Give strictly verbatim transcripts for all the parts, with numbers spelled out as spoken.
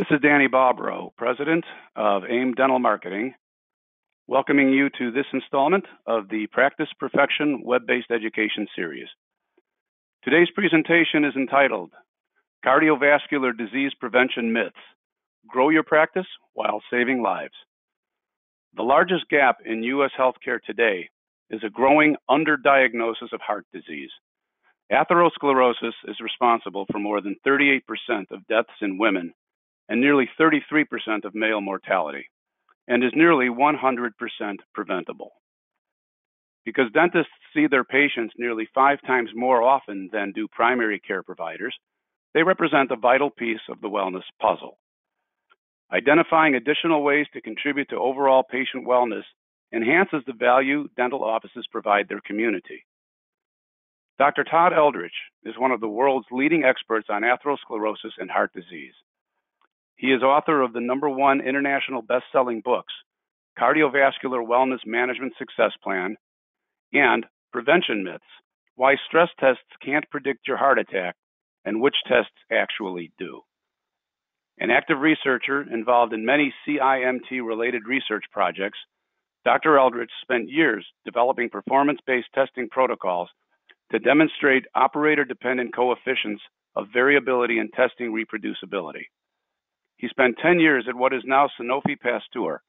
This is Danny Bobrow, President of AIM Dental Marketing, welcoming you to this installment of the Practice Perfection web-based education series. Today's presentation is entitled Cardiovascular Disease Prevention Myths, Grow Your Practice While Saving Lives. The largest gap in U S healthcare today is a growing underdiagnosis of heart disease. Atherosclerosis is responsible for more than thirty-eight percent of deaths in women and nearly thirty-three percent of male mortality, and is nearly one hundred percent preventable. Because dentists see their patients nearly five times more often than do primary care providers, they represent a vital piece of the wellness puzzle. Identifying additional ways to contribute to overall patient wellness enhances the value dental offices provide their community. Doctor Todd Eldredge is one of the world's leading experts on atherosclerosis and heart disease. He is author of the number one international best-selling books, Cardiovascular Wellness Management Success Plan, and Prevention Myths, Why Stress Tests Can't Predict Your Heart Attack and Which Tests Actually Do. An active researcher involved in many C I M T-related research projects, Doctor Eldredge spent years developing performance-based testing protocols to demonstrate operator-dependent coefficients of variability and testing reproducibility. He spent ten years at what is now Sanofi Pasteur,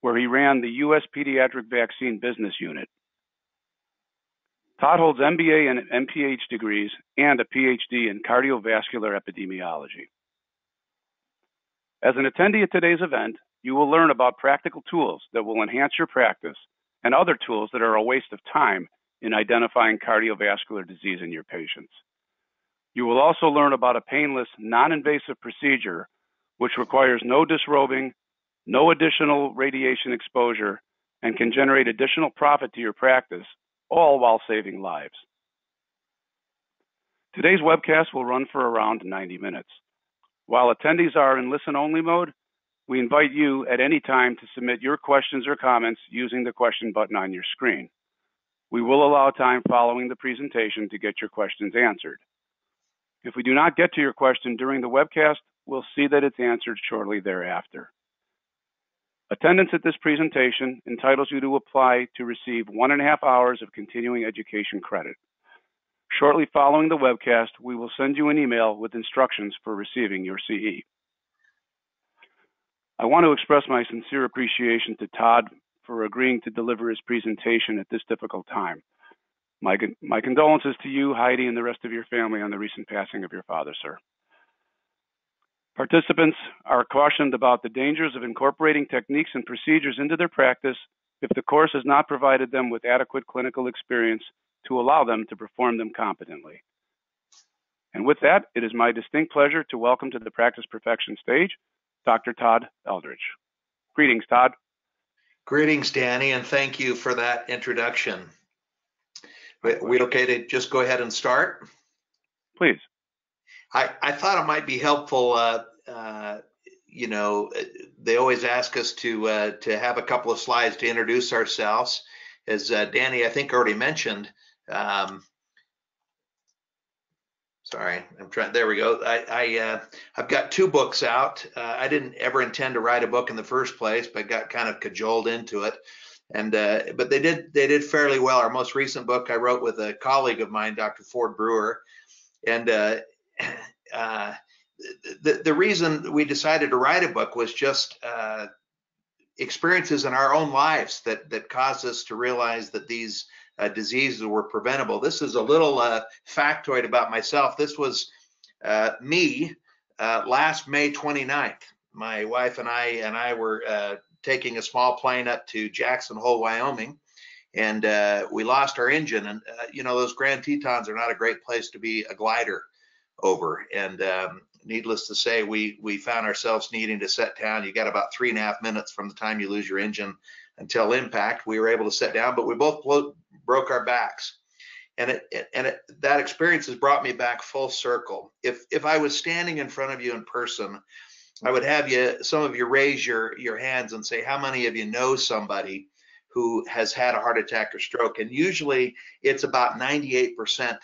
where he ran the U S Pediatric Vaccine Business Unit. Todd holds M B A and M P H degrees and a P H D in cardiovascular epidemiology. As an attendee at today's event, you will learn about practical tools that will enhance your practice and other tools that are a waste of time in identifying cardiovascular disease in your patients. You will also learn about a painless, non-invasive procedure which requires no disrobing, no additional radiation exposure, and can generate additional profit to your practice, all while saving lives. Today's webcast will run for around ninety minutes. While attendees are in listen-only mode, we invite you at any time to submit your questions or comments using the question button on your screen. We will allow time following the presentation to get your questions answered. If we do not get to your question during the webcast, we'll see that it's answered shortly thereafter. Attendance at this presentation entitles you to apply to receive one and a half hours of continuing education credit. Shortly following the webcast, we will send you an email with instructions for receiving your C E. I want to express my sincere appreciation to Todd for agreeing to deliver his presentation at this difficult time. My, my condolences to you, Heidi, and the rest of your family on the recent passing of your father, sir. Participants are cautioned about the dangers of incorporating techniques and procedures into their practice if the course has not provided them with adequate clinical experience to allow them to perform them competently. And with that, it is my distinct pleasure to welcome to the Practice Perfection stage, Doctor Todd Eldredge. Greetings, Todd. Greetings, Danny, and thank you for that introduction. Are we okay to just go ahead and start? Please. I, I thought it might be helpful, uh, uh, you know, they always ask us to uh, to have a couple of slides to introduce ourselves. As uh, Danny, I think, already mentioned, um, sorry, I'm trying, there we go. I, I, uh, I've got two books out. Uh, I didn't ever intend to write a book in the first place, but got kind of cajoled into it. And, uh, but they did, they did fairly well. Our most recent book I wrote with a colleague of mine, Doctor Ford Brewer, and uh, Uh, the, the reason we decided to write a book was just uh, experiences in our own lives that, that caused us to realize that these uh, diseases were preventable. This is a little uh, factoid about myself. This was uh, me uh, last May twenty-ninth. My wife and I and I were uh, taking a small plane up to Jackson Hole, Wyoming, and uh, we lost our engine. And, uh, you know, those Grand Tetons are not a great place to be a glider over, and um, needless to say, we we found ourselves needing to set down. You got about three and a half minutes from the time you lose your engine until impact. We were able to set down, but we both blo broke our backs, and it, it and it, that experience has brought me back full circle. If if I was standing in front of you in person, I would have you some of you raise your your hands and say, how many of you know somebody who has had a heart attack or stroke? And usually, it's about ninety-eight percent.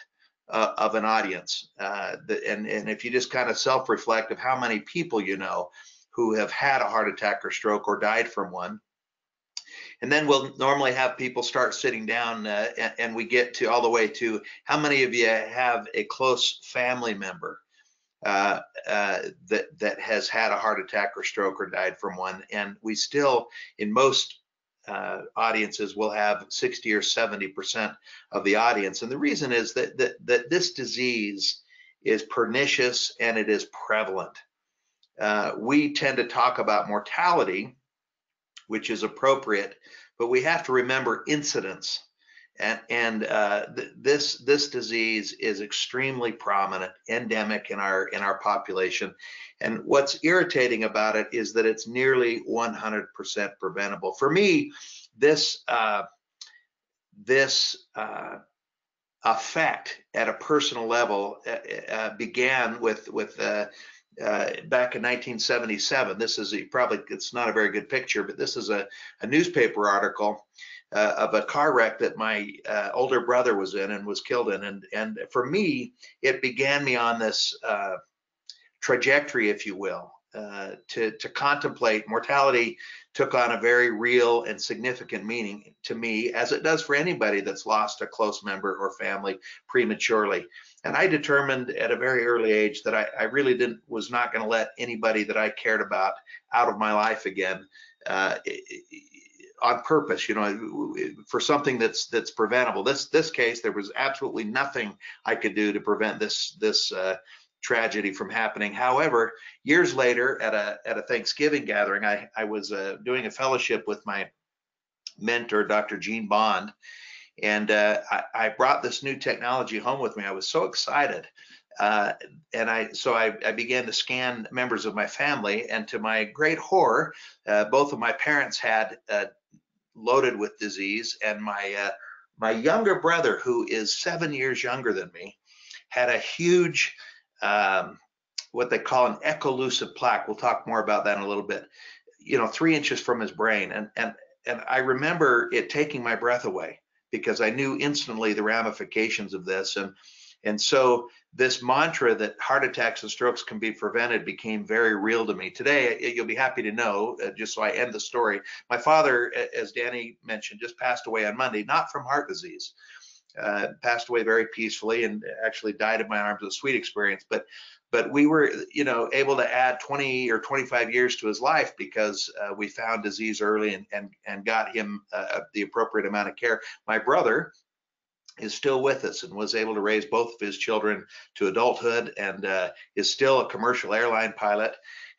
uh, of an audience. Uh, the, and, and if you just kind of self-reflect of how many people you know who have had a heart attack or stroke or died from one. And then we'll normally have people start sitting down uh, and, and we get to all the way to how many of you have a close family member uh, uh, that, that has had a heart attack or stroke or died from one. And we still, in most Uh, audiences, will have sixty or seventy percent of the audience. And the reason is that, that, that this disease is pernicious and it is prevalent. Uh, we tend to talk about mortality, which is appropriate, but we have to remember incidence. And, and uh, th this, this disease is extremely prominent, endemic in our, in our population. And what's irritating about it is that it's nearly one hundred percent preventable. For me, this, uh, this uh, effect at a personal level uh, uh, began with, with uh, uh, back in nineteen seventy-seven. This is a, probably, it's not a very good picture, but this is a, a newspaper article Uh, of a car wreck that my uh, older brother was in and was killed in. And, and for me, it began me on this uh, trajectory, if you will, uh, to, to contemplate. Mortality took on a very real and significant meaning to me, as it does for anybody that's lost a close member or family prematurely. And I determined at a very early age that I, I really didn't, was not going to let anybody that I cared about out of my life again. Uh, it, on purpose, you know, for something that's that's preventable. This this case, there was absolutely nothing I could do to prevent this this uh, tragedy from happening. However, years later, at a at a Thanksgiving gathering, I I was uh, doing a fellowship with my mentor, Doctor Jean Bond, and uh, I, I brought this new technology home with me. I was so excited. Uh, and I, so I, I began to scan members of my family, and to my great horror, uh, both of my parents had uh, loaded with disease, and my uh, my younger brother, who is seven years younger than me, had a huge um, what they call an echolucid plaque. We'll talk more about that in a little bit. You know, three inches from his brain, and and and I remember it taking my breath away, because I knew instantly the ramifications of this. And And so this mantra that heart attacks and strokes can be prevented became very real to me. Today, you'll be happy to know, uh, just so I end the story, my father, as Danny mentioned, just passed away on Monday, not from heart disease. Uh, passed away very peacefully, and actually died in my arms. It was a sweet experience. But but we were, you know, able to add twenty or twenty-five years to his life, because uh, we found disease early and, and, and got him uh, the appropriate amount of care. My brother is still with us and was able to raise both of his children to adulthood, and uh, is still a commercial airline pilot.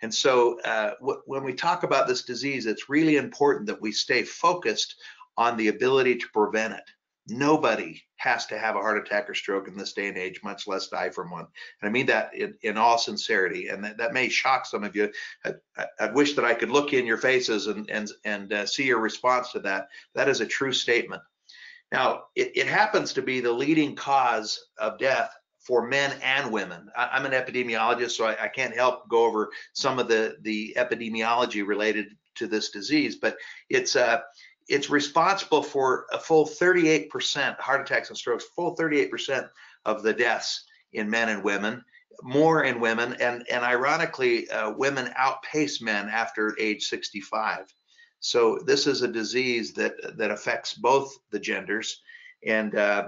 And so uh, when we talk about this disease, it's really important that we stay focused on the ability to prevent it. Nobody has to have a heart attack or stroke in this day and age, much less die from one. And I mean that in, in all sincerity, and that, that may shock some of you. I, I, I wish that I could look in your faces and, and, and uh, see your response to that. That is a true statement. Now, it, it happens to be the leading cause of death for men and women. I, I'm an epidemiologist, so I, I can't help go over some of the, the epidemiology related to this disease, but it's, uh, it's responsible for a full thirty-eight percent, heart attacks and strokes, full thirty-eight percent of the deaths in men and women, more in women, and, and ironically, uh, women outpace men after age sixty-five. So this is a disease that that affects both the genders. And uh,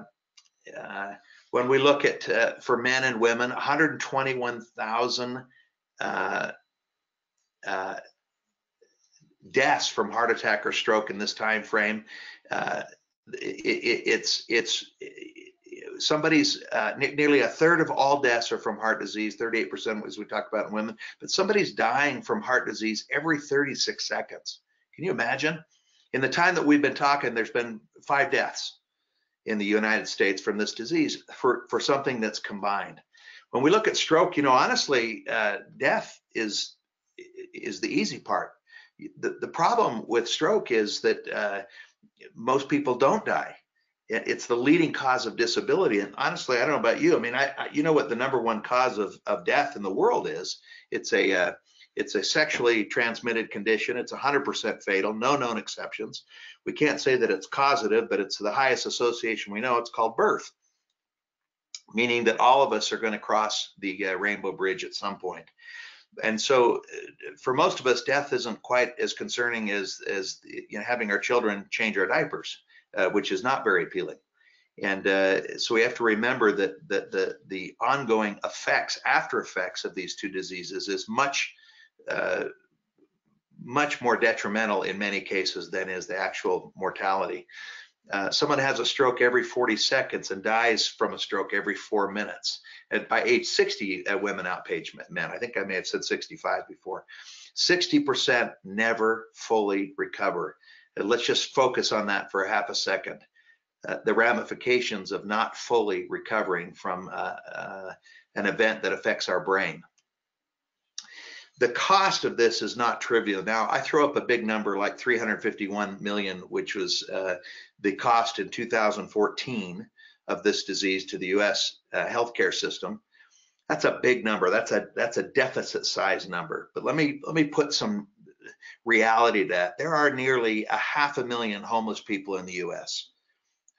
uh, when we look at, uh, for men and women, one hundred twenty-one thousand uh, uh, deaths from heart attack or stroke in this time frame. Uh, it, it, it's it's somebody's uh, nearly a third of all deaths are from heart disease, thirty-eight percent as we talk about in women, but somebody's dying from heart disease every thirty-six seconds. Can you imagine? In the time that we've been talking, there's been five deaths in the United States from this disease for, for something that's combined. When we look at stroke, you know, honestly, uh, death is, is the easy part. The, the problem with stroke is that uh, most people don't die. It's the leading cause of disability. And honestly, I don't know about you. I mean, I, I you know what the number one cause of, of death in the world is? It's a... Uh, It's a sexually transmitted condition. It's one hundred percent fatal, no known exceptions. We can't say that it's causative, but it's the highest association we know. It's called birth. meaning that all of us are going to cross the uh, rainbow bridge at some point. And so for most of us, death isn't quite as concerning as, as you know, having our children change our diapers, uh, which is not very appealing. And uh, so we have to remember that, that the, the ongoing effects, after effects of these two diseases is much, uh, much more detrimental in many cases than is the actual mortality. Uh, someone has a stroke every forty seconds and dies from a stroke every four minutes. And by age sixty, uh, women outpace men. I think I may have said sixty-five before. sixty percent never fully recover. And let's just focus on that for a half a second. Uh, the ramifications of not fully recovering from uh, uh, an event that affects our brain. The cost of this is not trivial. Now, I throw up a big number like three hundred fifty-one million dollars, which was uh, the cost in two thousand fourteen of this disease to the U S uh, healthcare system. That's a big number. That's a that's a deficit size number. But let me let me put some reality to that. There are nearly a half a million homeless people in the U S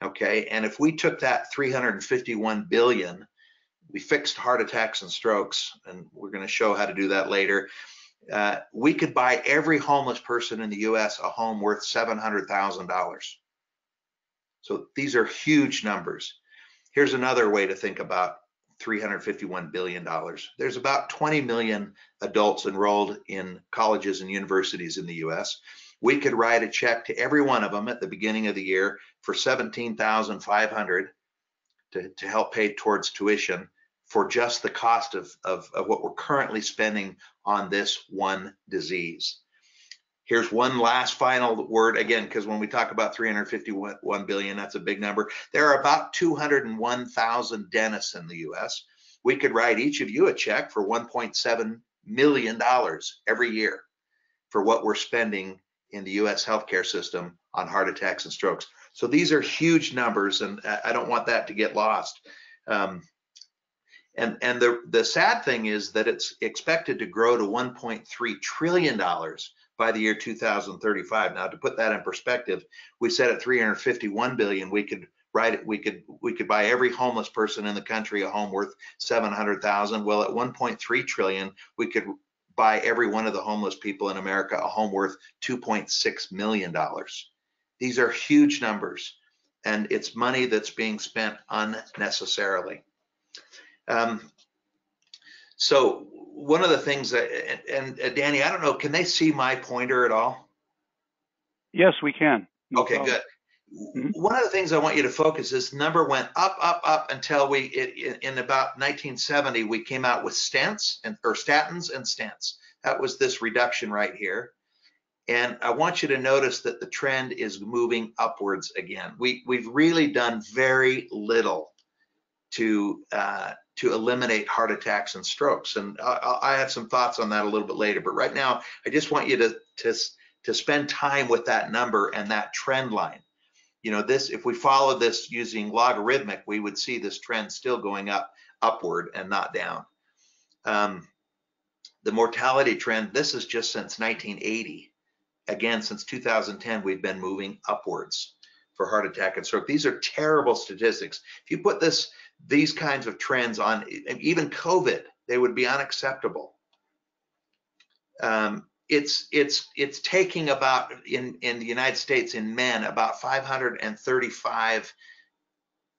Okay, and if we took that three hundred fifty-one billion dollars, we fixed heart attacks and strokes, and we're going to show how to do that later. Uh, we could buy every homeless person in the U S a home worth seven hundred thousand dollars. So these are huge numbers. Here's another way to think about three hundred fifty-one billion dollars. There's about twenty million adults enrolled in colleges and universities in the U S. We could write a check to every one of them at the beginning of the year for seventeen thousand five hundred dollars to, to help pay towards tuition for just the cost of, of, of what we're currently spending on this one disease. Here's one last final word, again, because when we talk about three hundred fifty-one billion dollars, that's a big number. There are about two hundred one thousand dentists in the U S. We could write each of you a check for one point seven million dollars every year for what we're spending in the U S healthcare system on heart attacks and strokes. So these are huge numbers, and I don't want that to get lost. Um, and and the, the sad thing is that it's expected to grow to one point three trillion dollars by the year two thousand thirty-five. Now, to put that in perspective, we said at three hundred fifty-one billion dollars, we could right, we could we could buy every homeless person in the country a home worth seven hundred thousand dollars. Well, at one point three trillion dollars, we could buy every one of the homeless people in America a home worth two point six million dollars. These are huge numbers, and it's money that's being spent unnecessarily. Um, so one of the things that, and, and Danny, I don't know, can they see my pointer at all? Yes, we can. No okay, problem. Good. One of the things I want you to focus, this number went up, up, up until we, it, in about nineteen seventy, we came out with stents and or statins and stents. That was this reduction right here. And I want you to notice that the trend is moving upwards again. We, we've really done very little to uh, to eliminate heart attacks and strokes. And I, I have some thoughts on that a little bit later. But right now, I just want you to, to, to spend time with that number and that trend line. You know, this, if we follow this using logarithmic, we would see this trend still going up, upward and not down. Um, the mortality trend, this is just since nineteen eighty. Again, since two thousand ten, we've been moving upwards for heart attack and stroke. These are terrible statistics. If you put this, these kinds of trends on, even COVID, they would be unacceptable. Um, It's it's it's taking about in in the United States in men about five hundred thirty-five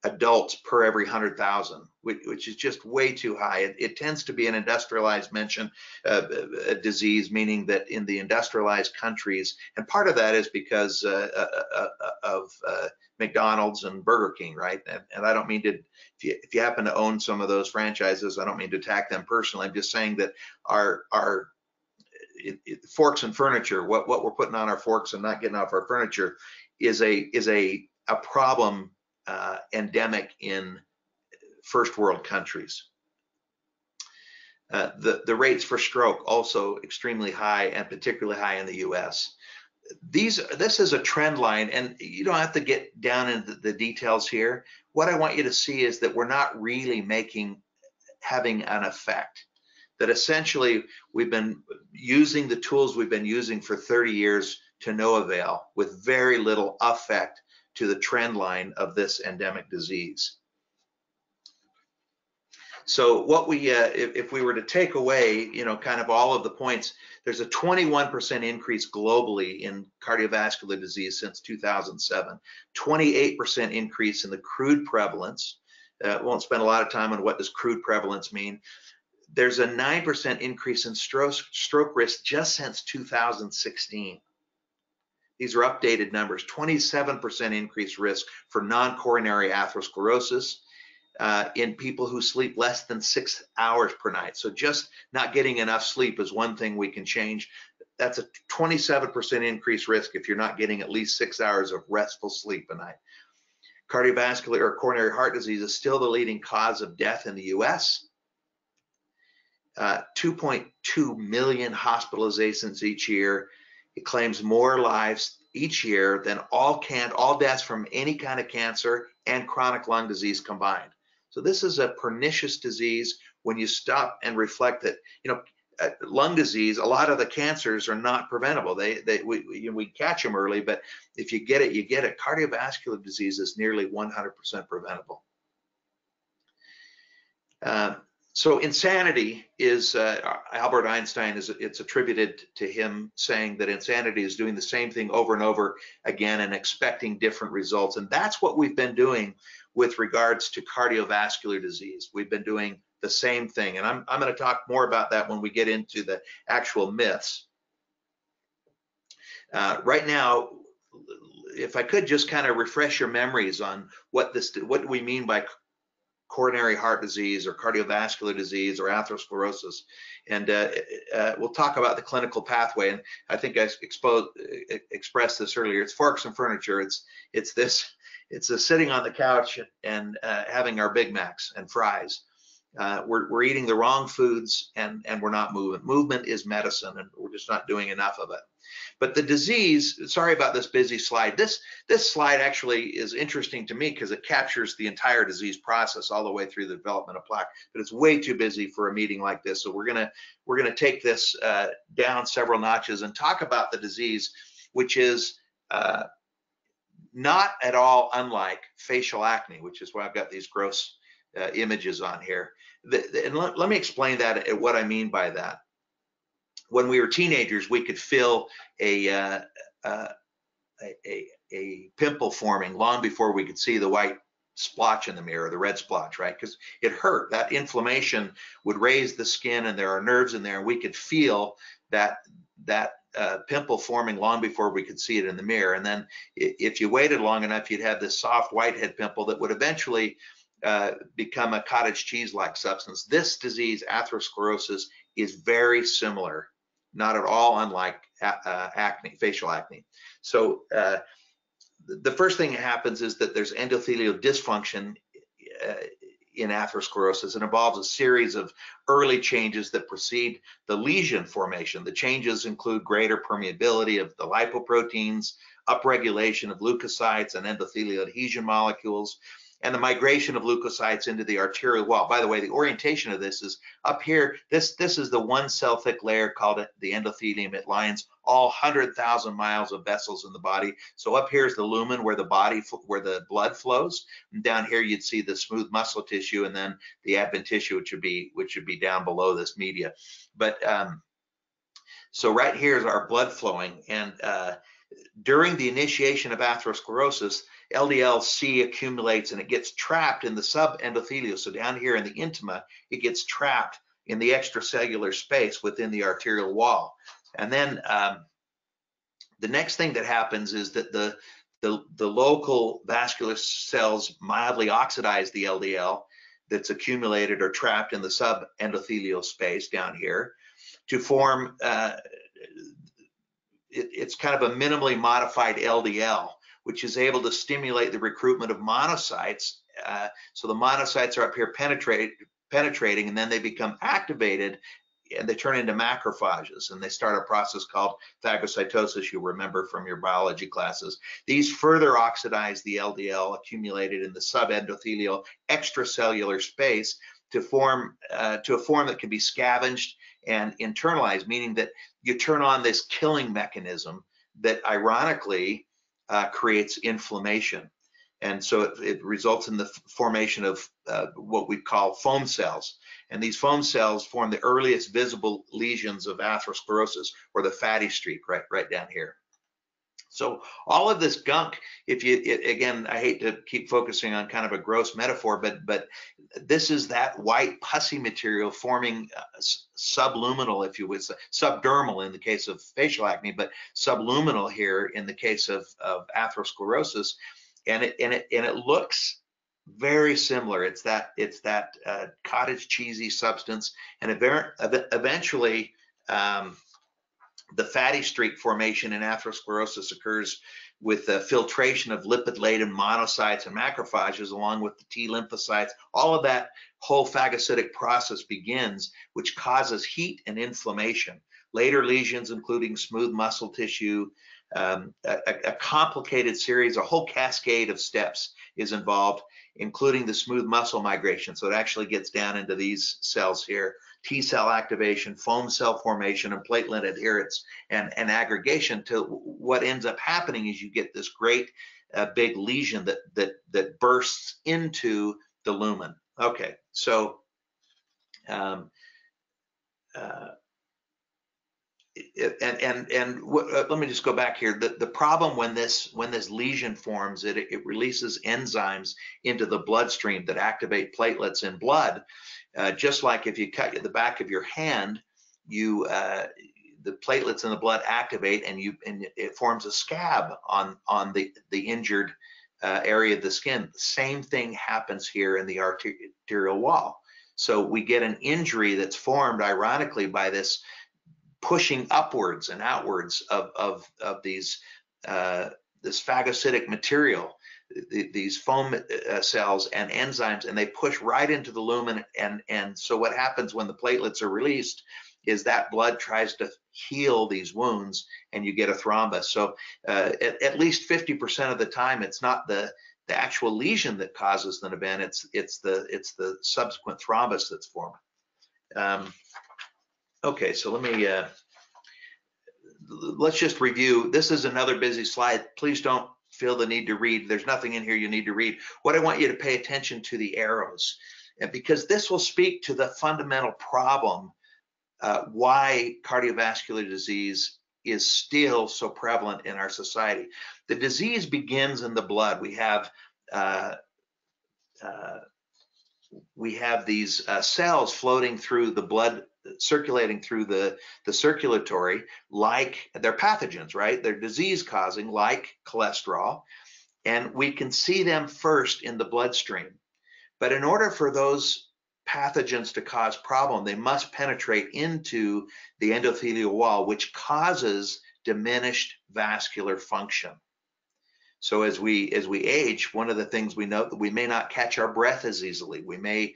adults per every one hundred thousand, which, which is just way too high. It, it tends to be an industrialized mention uh, a disease, meaning that in the industrialized countries, and part of that is because uh, uh, uh, of uh, McDonald's and Burger King, right? And, and I don't mean to, if you, if you happen to own some of those franchises, I don't mean to attack them personally. I'm just saying that our our It, it, forks and furniture, what, what we're putting on our forks and not getting off our furniture is a is a, a problem uh, endemic in first world countries. Uh, the, the rates for stroke also extremely high, and particularly high in the U S. These, this is a trend line, and you don't have to get down into the details here. What I want you to see is that we're not really making, having an effect. That essentially we've been using the tools we've been using for thirty years to no avail, with very little effect to the trend line of this endemic disease. So what we, uh, if, if we were to take away, you know, kind of all of the points, there's a twenty-one percent increase globally in cardiovascular disease since two thousand seven, twenty-eight percent increase in the crude prevalence. Uh, won't spend a lot of time on what does crude prevalence mean. There's a nine percent increase in stroke, stroke risk just since two thousand sixteen. These are updated numbers. twenty-seven percent increased risk for non-coronary atherosclerosis uh, in people who sleep less than six hours per night. So just not getting enough sleep is one thing we can change. That's a twenty-seven percent increased risk if you're not getting at least six hours of restful sleep a night. Cardiovascular or coronary heart disease is still the leading cause of death in the U S. Uh, two point two million hospitalizations each year. It claims more lives each year than all can all deaths from any kind of cancer and chronic lung disease combined. So this is a pernicious disease. When you stop and reflect that, you know, uh, lung disease, a lot of the cancers are not preventable. They, they we, we, you know, we catch them early, but if you get it, you get it. Cardiovascular disease is nearly one hundred percent preventable. Uh, So insanity is, uh, Albert Einstein, is it's attributed to him saying that insanity is doing the same thing over and over again and expecting different results. And that's what we've been doing with regards to cardiovascular disease. We've been doing the same thing. And I'm, I'm going to talk more about that when we get into the actual myths. Uh, right now, if I could just kind of refresh your memories on what this, what do we mean by coronary heart disease or cardiovascular disease or atherosclerosis, and uh, uh, we'll talk about the clinical pathway. And I think I exposed, expressed this earlier. It's forks and furniture. It's it's this. It's a sitting on the couch and uh, having our Big Macs and fries. Uh, we're we're eating the wrong foods and and we're not moving. Movement is medicine, and we're just not doing enough of it. But the disease. Sorry about this busy slide. This this slide actually is interesting to me because it captures the entire disease process all the way through the development of plaque. But it's way too busy for a meeting like this, so we're gonna we're gonna take this uh, down several notches and talk about the disease, which is uh, not at all unlike facial acne, which is why I've got these gross Uh, images on here. The, the, and let, let me explain that, uh, what I mean by that. When we were teenagers, we could feel a, uh, uh, a, a, a pimple forming long before we could see the white splotch in the mirror, the red splotch, right? Because it hurt. That inflammation would raise the skin, and there are nerves in there, and we could feel that that Uh, pimple forming long before we could see it in the mirror. And then if you waited long enough, you'd have this soft whitehead pimple that would eventually uh, become a cottage cheese-like substance. This disease, atherosclerosis, is very similar, not at all unlike uh, acne, facial acne. So uh, the first thing that happens is that there's endothelial dysfunction uh, in atherosclerosis. It involves a series of early changes that precede the lesion formation. The changes include greater permeability of the lipoproteins, upregulation of leukocytes and endothelial adhesion molecules, and the migration of leukocytes into the arterial wall. By the way, the orientation of this is up here. This, this is the one cell thick layer called the endothelium. It lines all one hundred thousand miles of vessels in the body. So up here is the lumen where the body, where the blood flows. And down here, you'd see the smooth muscle tissue and then the adventitious, which would be, which would be down below this media. But um, so right here is our blood flowing. And uh, during the initiation of atherosclerosis, L D L C accumulates and it gets trapped in the subendothelium. So down here in the intima, it gets trapped in the extracellular space within the arterial wall. And then um, the next thing that happens is that the, the, the local vascular cells mildly oxidize the L D L that's accumulated or trapped in the subendothelial space down here to form, uh, it, it's kind of a minimally modified L D L, which is able to stimulate the recruitment of monocytes. Uh, so the monocytes are up here penetrate, penetrating, and then they become activated and they turn into macrophages, and they start a process called phagocytosis, you remember from your biology classes. These further oxidize the L D L accumulated in the subendothelial extracellular space to form uh, to a form that can be scavenged and internalized, meaning that you turn on this killing mechanism that ironically Uh, creates inflammation. And so it, it results in the formation of uh, what we call foam cells. And these foam cells form the earliest visible lesions of atherosclerosis, or the fatty streak right, right down here. So all of this gunk, if you, it, again, I hate to keep focusing on kind of a gross metaphor, but but this is that white pussy material forming uh, subluminal, if you would, subdermal in the case of facial acne, but subluminal here in the case of, of atherosclerosis. And it, and it, and it looks very similar. It's that, it's that uh, cottage cheesy substance. And eventually, um, the fatty streak formation in atherosclerosis occurs with the filtration of lipid-laden monocytes and macrophages, along with the T lymphocytes. All of that whole phagocytic process begins, which causes heat and inflammation. Later lesions, including smooth muscle tissue, um, a, a complicated series, a whole cascade of steps is involved, including the smooth muscle migration. So it actually gets down into these cells here. T cell activation, foam cell formation, and platelet adherence and, and aggregation. To what ends up happening is you get this great uh, big lesion that, that, that bursts into the lumen. Okay, so um, uh, it, and and and uh, let me just go back here. The the problem when this when this lesion forms, it it releases enzymes into the bloodstream that activate platelets in blood. Uh, just like if you cut the back of your hand, you uh, the platelets in the blood activate, and you and it forms a scab on on the the injured uh, area of the skin. The same thing happens here in the arterial wall. So we get an injury that's formed, ironically, by this pushing upwards and outwards of of of these uh, this phagocytic material. These foam cells and enzymes, and they push right into the lumen, and and so what happens when the platelets are released is that blood tries to heal these wounds, and you get a thrombus. So uh, at, at least fifty percent of the time, it's not the the actual lesion that causes an event; it's it's the it's the subsequent thrombus that's forming. Um, okay, so let me. Uh, let's just review. This is another busy slide. Please don't feel the need to read. There's nothing in here you need to read. What I want you to pay attention to the arrows, and because this will speak to the fundamental problem uh, why cardiovascular disease is still so prevalent in our society. The disease begins in the blood. We have uh, uh, we have these uh, cells floating through the blood, circulating through the the circulatory, like they're pathogens, right? They're disease causing, like cholesterol, and we can see them first in the bloodstream. But in order for those pathogens to cause problem, they must penetrate into the endothelial wall, which causes diminished vascular function. So as we as we age, one of the things we know, that we may not catch our breath as easily. We may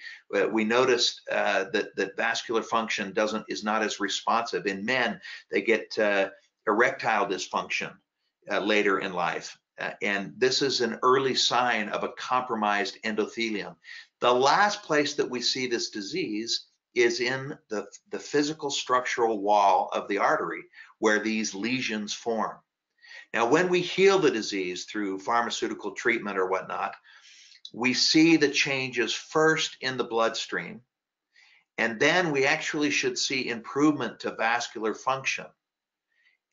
we notice uh, that that vascular function doesn't is not as responsive. In men, they get uh, erectile dysfunction uh, later in life, uh, and this is an early sign of a compromised endothelium. The last place that we see this disease is in the the physical structural wall of the artery, where these lesions form. Now, when we heal the disease through pharmaceutical treatment or whatnot, we see the changes first in the bloodstream, and then we actually should see improvement to vascular function.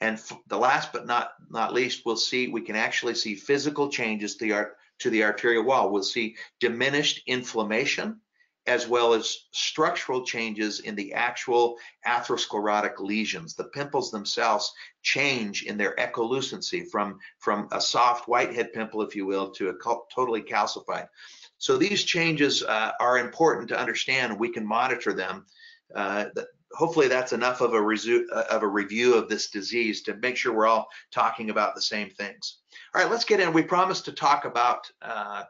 And the last but not not least, we'll see we can actually see physical changes to the, to the arterial wall. We'll see diminished inflammation, as well as structural changes in the actual atherosclerotic lesions. The pimples themselves change in their echolucency from, from a soft whitehead pimple, if you will, to a totally calcified. So these changes uh, are important to understand. We can monitor them. Uh, hopefully that's enough of a, of a review of this disease to make sure we're all talking about the same things. All right, let's get in. We promised to talk about uh,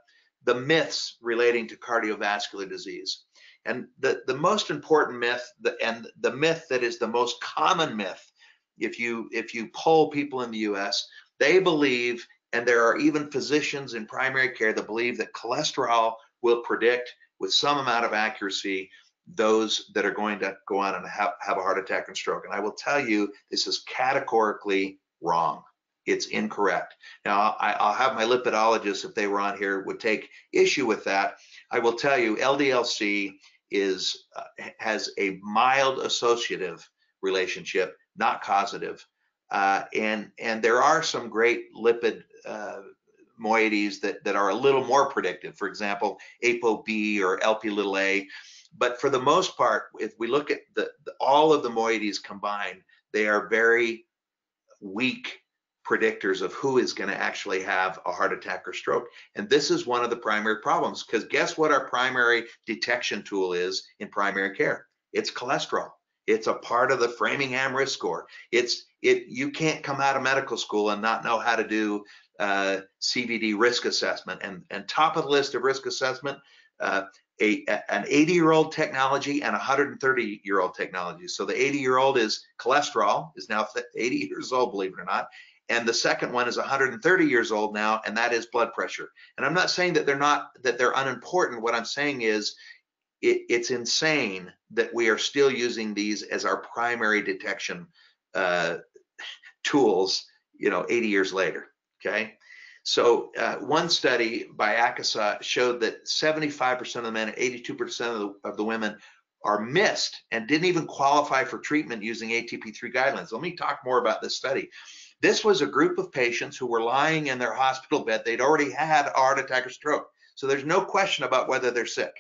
the myths relating to cardiovascular disease. And the, the most important myth, the, and the myth that is the most common myth, if you, if you poll people in the U S, they believe, and there are even physicians in primary care that believe, that cholesterol will predict with some amount of accuracy those that are going to go on and have, have a heart attack and stroke. And I will tell you, this is categorically wrong. it's incorrect. Now, I, I'll have my lipidologists, if they were on here, would take issue with that. I will tell you, L D L C is uh, has a mild associative relationship, not causative. Uh, and, and there are some great lipid uh, moieties that, that are a little more predictive, for example, A P O B or L P little a. But for the most part, if we look at the, the, all of the moieties combined, they are very weak predictors of who is going to actually have a heart attack or stroke. And this is one of the primary problems, because guess what our primary detection tool is in primary care? It's cholesterol. It's a part of the Framingham risk score. It's it. You can't come out of medical school and not know how to do uh, C V D risk assessment. And, and top of the list of risk assessment, uh, A, an eighty year old technology and a one hundred thirty year old technology. So the eighty year old is cholesterol, is now eighty years old, believe it or not. And the second one is one hundred thirty years old now, and that is blood pressure. And I'm not saying that they're not, that they're unimportant. What I'm saying is it, it's insane that we are still using these as our primary detection uh, tools, you know, eighty years later, okay? So uh, one study by ACASA showed that seventy-five percent of the men and eighty-two percent of the, of the women are missed and didn't even qualify for treatment using A T P three guidelines. Let me talk more about this study. This was a group of patients who were lying in their hospital bed. They'd already had a heart attack or stroke. So there's no question about whether they're sick,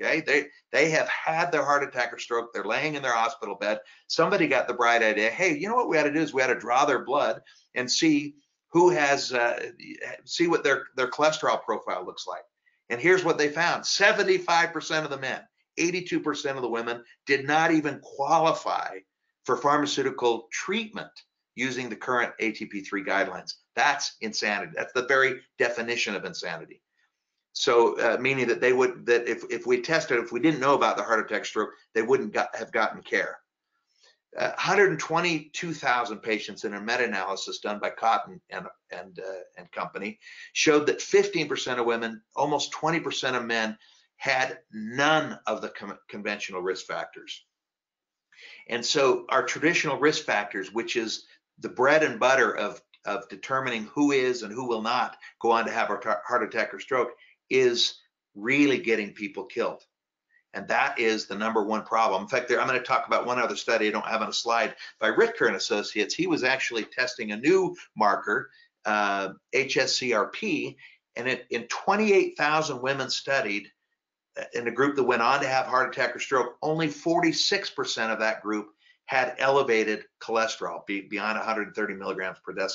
okay? They, they have had their heart attack or stroke. They're laying in their hospital bed. Somebody got the bright idea, hey, you know what we ought to do is we ought to draw their blood and see who has, uh, see what their, their cholesterol profile looks like. And here's what they found. seventy-five percent of the men, eighty-two percent of the women did not even qualify for pharmaceutical treatment using the current A T P three guidelines. That's insanity. That's the very definition of insanity. So uh, meaning that they would, that if, if we tested, if we didn't know about the heart attack stroke, they wouldn't got, have gotten care. Uh, one hundred twenty-two thousand patients in a meta-analysis done by Cotton and and uh, and company showed that fifteen percent of women, almost twenty percent of men, had none of the com conventional risk factors. And so our traditional risk factors, which is the bread and butter of of determining who is and who will not go on to have a heart attack or stroke, is really getting people killed. And that is the number one problem. In fact, there, I'm going to talk about one other study I don't have on a slide by Ridker and Associates. He was actually testing a new marker, uh, H S C R P, and it, in twenty-eight thousand women studied in the group that went on to have heart attack or stroke, only forty-six percent of that group had elevated cholesterol be, beyond one hundred thirty milligrams per dec,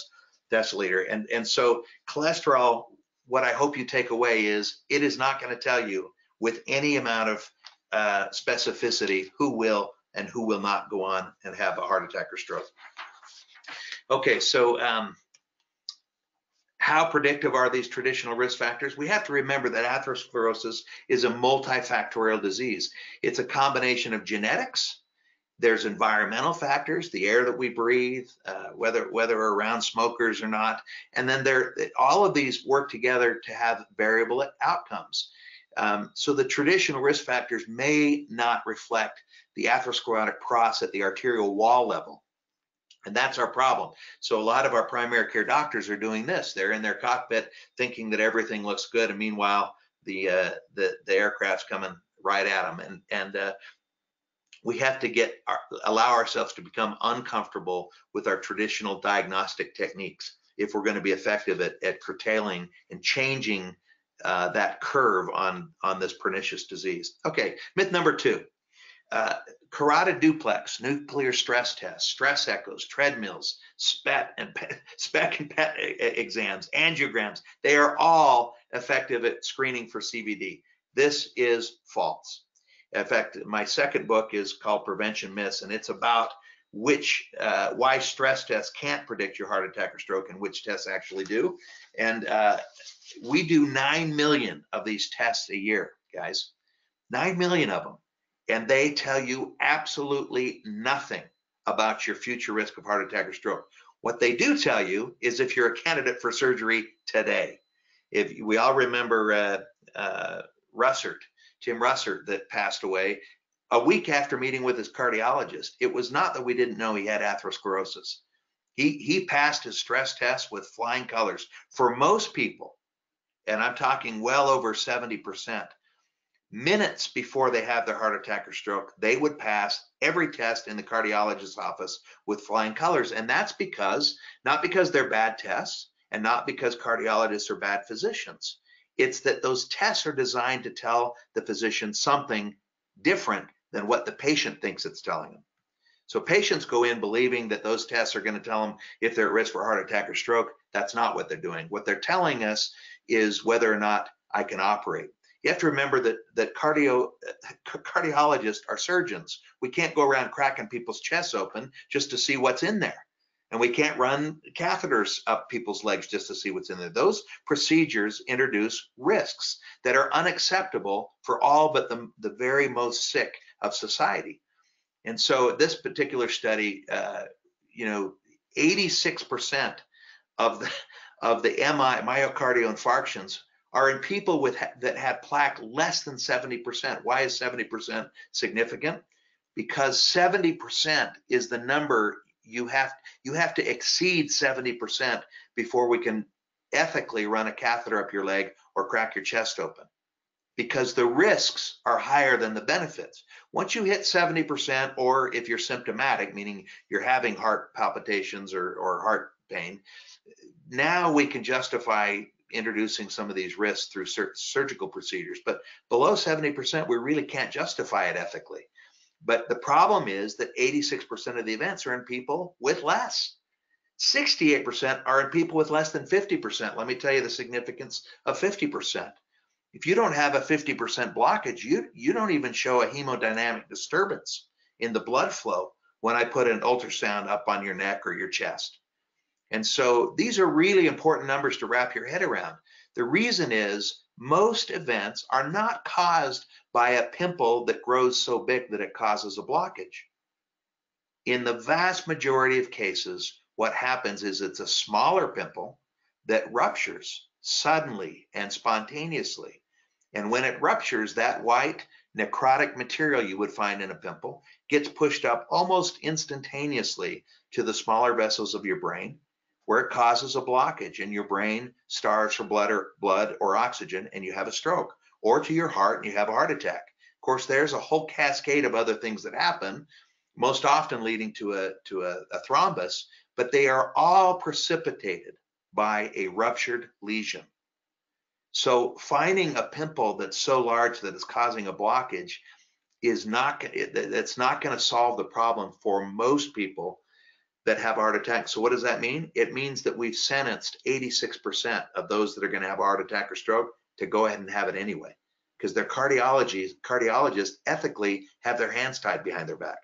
deciliter. And, and so cholesterol, what I hope you take away is it is not going to tell you with any amount of Uh, specificity who will and who will not go on and have a heart attack or stroke. Okay, so um, how predictive are these traditional risk factors? We have to remember that atherosclerosis is a multifactorial disease. It's a combination of genetics, there's environmental factors, the air that we breathe, uh, whether whether we're around smokers or not, and then there all of these work together to have variable outcomes. Um, so the traditional risk factors may not reflect the atherosclerotic cross at the arterial wall level, and that's our problem. So a lot of our primary care doctors are doing this. They're in their cockpit thinking that everything looks good, and meanwhile the uh, the, the aircraft's coming right at them. And and uh, we have to get our, allow ourselves to become uncomfortable with our traditional diagnostic techniques if we're going to be effective at, at curtailing and changing Uh, that curve on on this pernicious disease. Okay, myth number two, uh, carotid duplex, nuclear stress tests, stress echoes, treadmills, SPET and PET, SPEC and PET exams, angiograms, they are all effective at screening for C V D. This is false. In fact, my second book is called Prevention Myths, and it's about which uh, why stress tests can't predict your heart attack or stroke and which tests actually do. And uh, we do nine million of these tests a year, guys, nine million of them. And they tell you absolutely nothing about your future risk of heart attack or stroke. What they do tell you is if you're a candidate for surgery today. If we all remember uh, uh, Russert, Tim Russert, that passed away a week after meeting with his cardiologist. It was not that we didn't know he had atherosclerosis. He, he passed his stress test with flying colors. For most people, and I'm talking well over seventy percent, minutes before they have their heart attack or stroke, they would pass every test in the cardiologist's office with flying colors. And that's because, not because they're bad tests and not because cardiologists are bad physicians. It's that those tests are designed to tell the physician something different than what the patient thinks it's telling them. So patients go in believing that those tests are going to tell them if they're at risk for a heart attack or stroke. That's not what they're doing. What they're telling us is whether or not I can operate. You have to remember that that cardio cardiologists are surgeons. We can't go around cracking people's chests open just to see what's in there. And we can't run catheters up people's legs just to see what's in there. Those procedures introduce risks that are unacceptable for all but the, the very most sick of society. And so this particular study, uh, you know, eighty-six percent of the, of the M I, myocardial infarctions, are in people with that had plaque less than seventy percent. Why is seventy percent significant? Because seventy percent is the number. You have, you have to exceed seventy percent before we can ethically run a catheter up your leg or crack your chest open, because the risks are higher than the benefits. Once you hit seventy percent, or if you're symptomatic, meaning you're having heart palpitations or, or heart pain, now we can justify introducing some of these risks through surgical procedures. But below seventy percent, we really can't justify it ethically. But the problem is that eighty-six percent of the events are in people with less. sixty-eight percent are in people with less than fifty percent. Let me tell you the significance of fifty percent. If you don't have a fifty percent blockage, you, you don't even show a hemodynamic disturbance in the blood flow when I put an ultrasound up on your neck or your chest. And so these are really important numbers to wrap your head around. The reason is most events are not caused by a pimple that grows so big that it causes a blockage. In the vast majority of cases, what happens is it's a smaller pimple that ruptures suddenly and spontaneously. And when it ruptures, that white necrotic material you would find in a pimple gets pushed up almost instantaneously to the smaller vessels of your brain, where it causes a blockage and your brain starves for blood or, blood or oxygen, and you have a stroke, or to your heart and you have a heart attack. Of course, there's a whole cascade of other things that happen, most often leading to a, to a, a thrombus, but they are all precipitated by a ruptured lesion. So finding a pimple that's so large that it's causing a blockage is not, it's not going to solve the problem for most people that have heart attacks. So what does that mean? It means that we've sentenced eighty-six percent of those that are going to have a heart attack or stroke to go ahead and have it anyway, because their cardiologists ethically have their hands tied behind their back.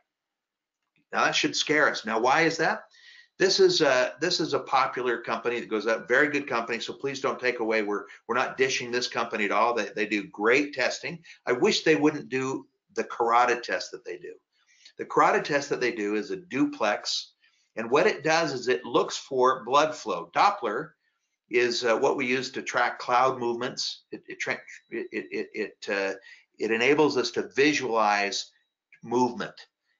Now that should scare us. Now, why is that? This is a, this is a popular company that goes out, very good company, so please don't take away, we're, we're not dishing this company at all. They, they do great testing. I wish they wouldn't do the carotid test that they do. The carotid test that they do is a duplex. And what it does is it looks for blood flow. Doppler is uh, what we use to track cloud movements. It it it it, it, uh, it enables us to visualize movement,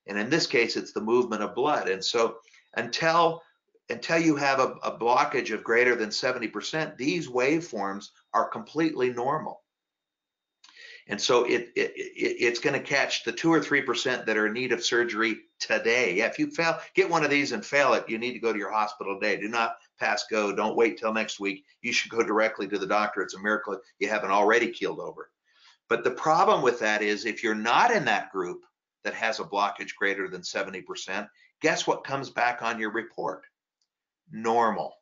and in this case, it's the movement of blood. And so, until until you have a, a blockage of greater than seventy percent, these waveforms are completely normal. And so it, it, it it's going to catch the two or three percent that are in need of surgery today. Yeah, if you fail, get one of these and fail it, you need to go to your hospital today. Do not pass go. Don't wait till next week. You should go directly to the doctor. It's a miracle you haven't already keeled over. But the problem with that is if you're not in that group that has a blockage greater than seventy percent, guess what comes back on your report? Normal.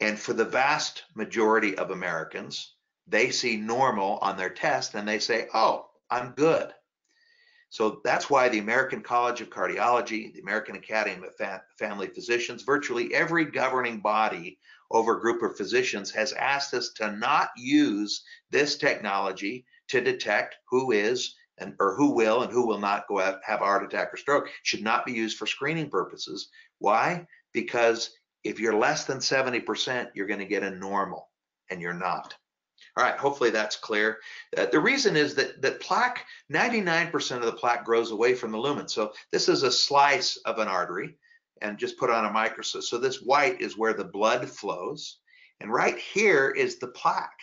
And for the vast majority of Americans, they see normal on their test and they say, oh, I'm good. So that's why the American College of Cardiology, the American Academy of Family Physicians, virtually every governing body over a group of physicians has asked us to not use this technology to detect who is and or who will and who will not go out have a heart attack or stroke. It should not be used for screening purposes. Why? Because if you're less than seventy percent, you're going to get a normal, and you're not. All right, hopefully that's clear. Uh, the reason is that, that plaque, ninety-nine percent of the plaque grows away from the lumen. So this is a slice of an artery. and just put on a microscope. So this white is where the blood flows, and right here is the plaque,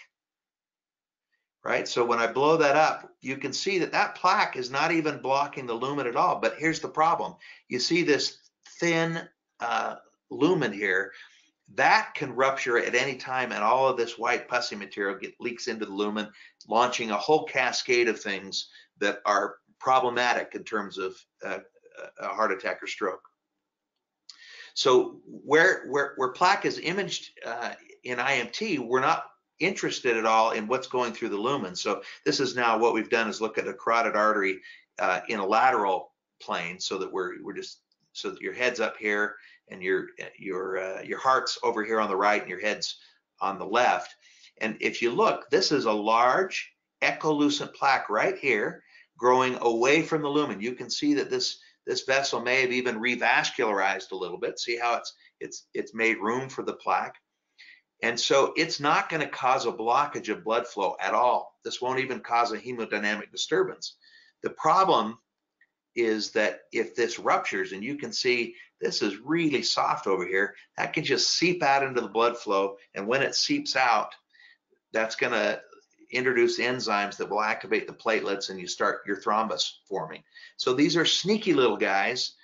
right? So when I blow that up, you can see that that plaque is not even blocking the lumen at all. But here's the problem. You see this thin uh, lumen here. That can rupture at any time, and all of this white pussy material get, leaks into the lumen, launching a whole cascade of things that are problematic in terms of uh, a heart attack or stroke. So where, where, where plaque is imaged uh, in I M T, we're not interested at all in what's going through the lumen. So this is now what we've done is look at a carotid artery uh, in a lateral plane, so that we're, we're just, so that your head's up here and your your uh, your heart's over here on the right and your head's on the left. And if you look, this is a large ecolucent plaque right here growing away from the lumen. You can see that this this vessel may have even revascularized a little bit. See how it's it's it's made room for the plaque. And so it's not going to cause a blockage of blood flow at all. This won't even cause a hemodynamic disturbance. The problem is that if this ruptures, and you can see this is really soft over here, that can just seep out into the blood flow. And when it seeps out, that's going to introduce enzymes that will activate the platelets, and you start your thrombus forming. So these are sneaky little guys,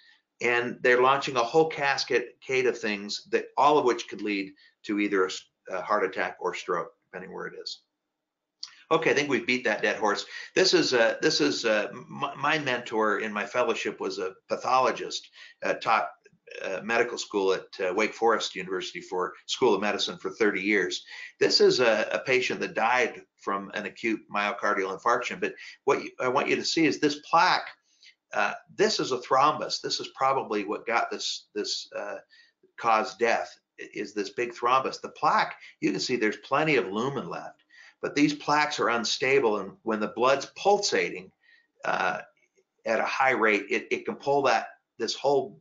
and they're launching a whole cascade of things, that all of which could lead to either a heart attack or stroke, depending where it is. Okay, I think we beat that dead horse. This is a, this is a, my mentor in my fellowship was a pathologist, uh, taught uh, medical school at uh, Wake Forest University for School of Medicine for thirty years. This is a, a patient that died from an acute myocardial infarction. But what you, I want you to see is this plaque. Uh, this is a thrombus. This is probably what got this this uh, caused death. Is this big thrombus? The plaque. You can see there's plenty of lumen left. But these plaques are unstable, and when the blood's pulsating uh, at a high rate, it, it can pull that, this whole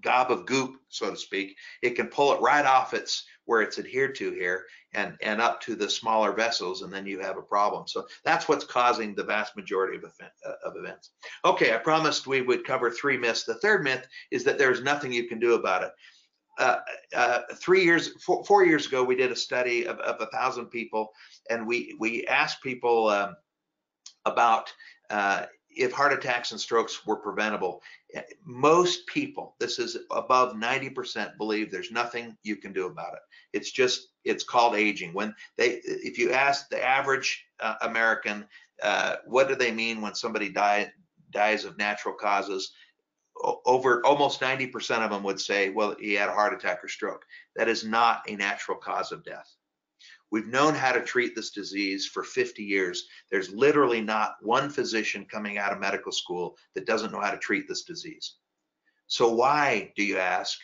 gob of goop, so to speak, it can pull it right off its, where it's adhered to here, and, and up to the smaller vessels, and then you have a problem. So that's what's causing the vast majority of, event, uh, of events. Okay, I promised we would cover three myths. The third myth is that there's nothing you can do about it. Uh, uh, three years, four, four years ago, we did a study of, of a thousand people, and we we asked people um, about uh, if heart attacks and strokes were preventable. Most people, this is above ninety percent, believe there's nothing you can do about it. It's just, it's called aging. When they, if you ask the average uh, American, uh, what do they mean when somebody die, dies of natural causes? Over almost ninety percent of them would say, well, he had a heart attack or stroke. That is not a natural cause of death. We've known how to treat this disease for fifty years. There's literally not one physician coming out of medical school that doesn't know how to treat this disease. So why, do you ask,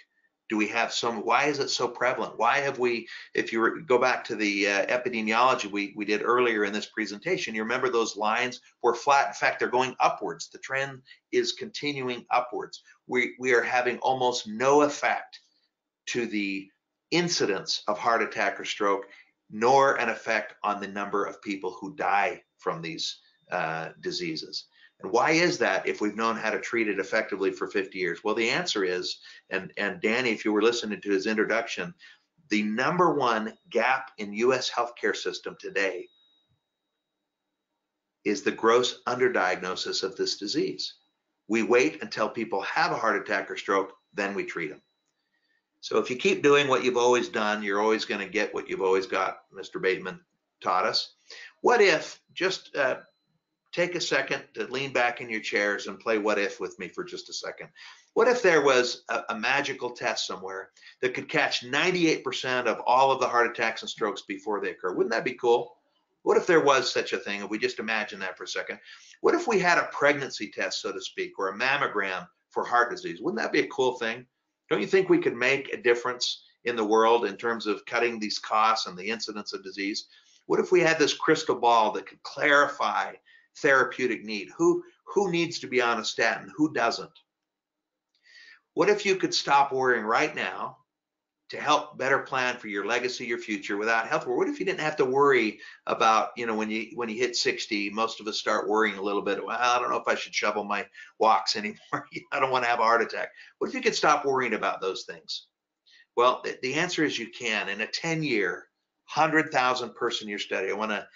do we have some, why is it so prevalent? Why have we, if you were, go back to the uh, epidemiology we, we did earlier in this presentation, you remember those lines were flat. In fact, they're going upwards. The trend is continuing upwards. We, we are having almost no effect to the incidence of heart attack or stroke, nor an effect on the number of people who die from these uh, diseases. And why is that if we've known how to treat it effectively for fifty years? Well, the answer is, and, and Danny, if you were listening to his introduction, the number one gap in U S healthcare system today is the gross underdiagnosis of this disease. We wait until people have a heart attack or stroke, then we treat them. So if you keep doing what you've always done, you're always going to get what you've always got, Mister Bateman taught us. What if, just uh, take a second to lean back in your chairs and play what if with me for just a second. What if there was a, a magical test somewhere that could catch ninety-eight percent of all of the heart attacks and strokes before they occur? Wouldn't that be cool? What if there was such a thing, and we just imagine that for a second? What if we had a pregnancy test, so to speak, or a mammogram for heart disease? Wouldn't that be a cool thing? Don't you think we could make a difference in the world in terms of cutting these costs and the incidence of disease? What if we had this crystal ball that could clarify therapeutic need? Who, who needs to be on a statin? Who doesn't? What if you could stop worrying right now, to help better plan for your legacy, your future without healthcare. What if you didn't have to worry about, you know, when you when you hit sixty, most of us start worrying a little bit. Well, I don't know if I should shovel my walks anymore. I don't want to have a heart attack. What if you could stop worrying about those things? Well, the answer is you can. In a ten-year, one hundred thousand person year study, I want to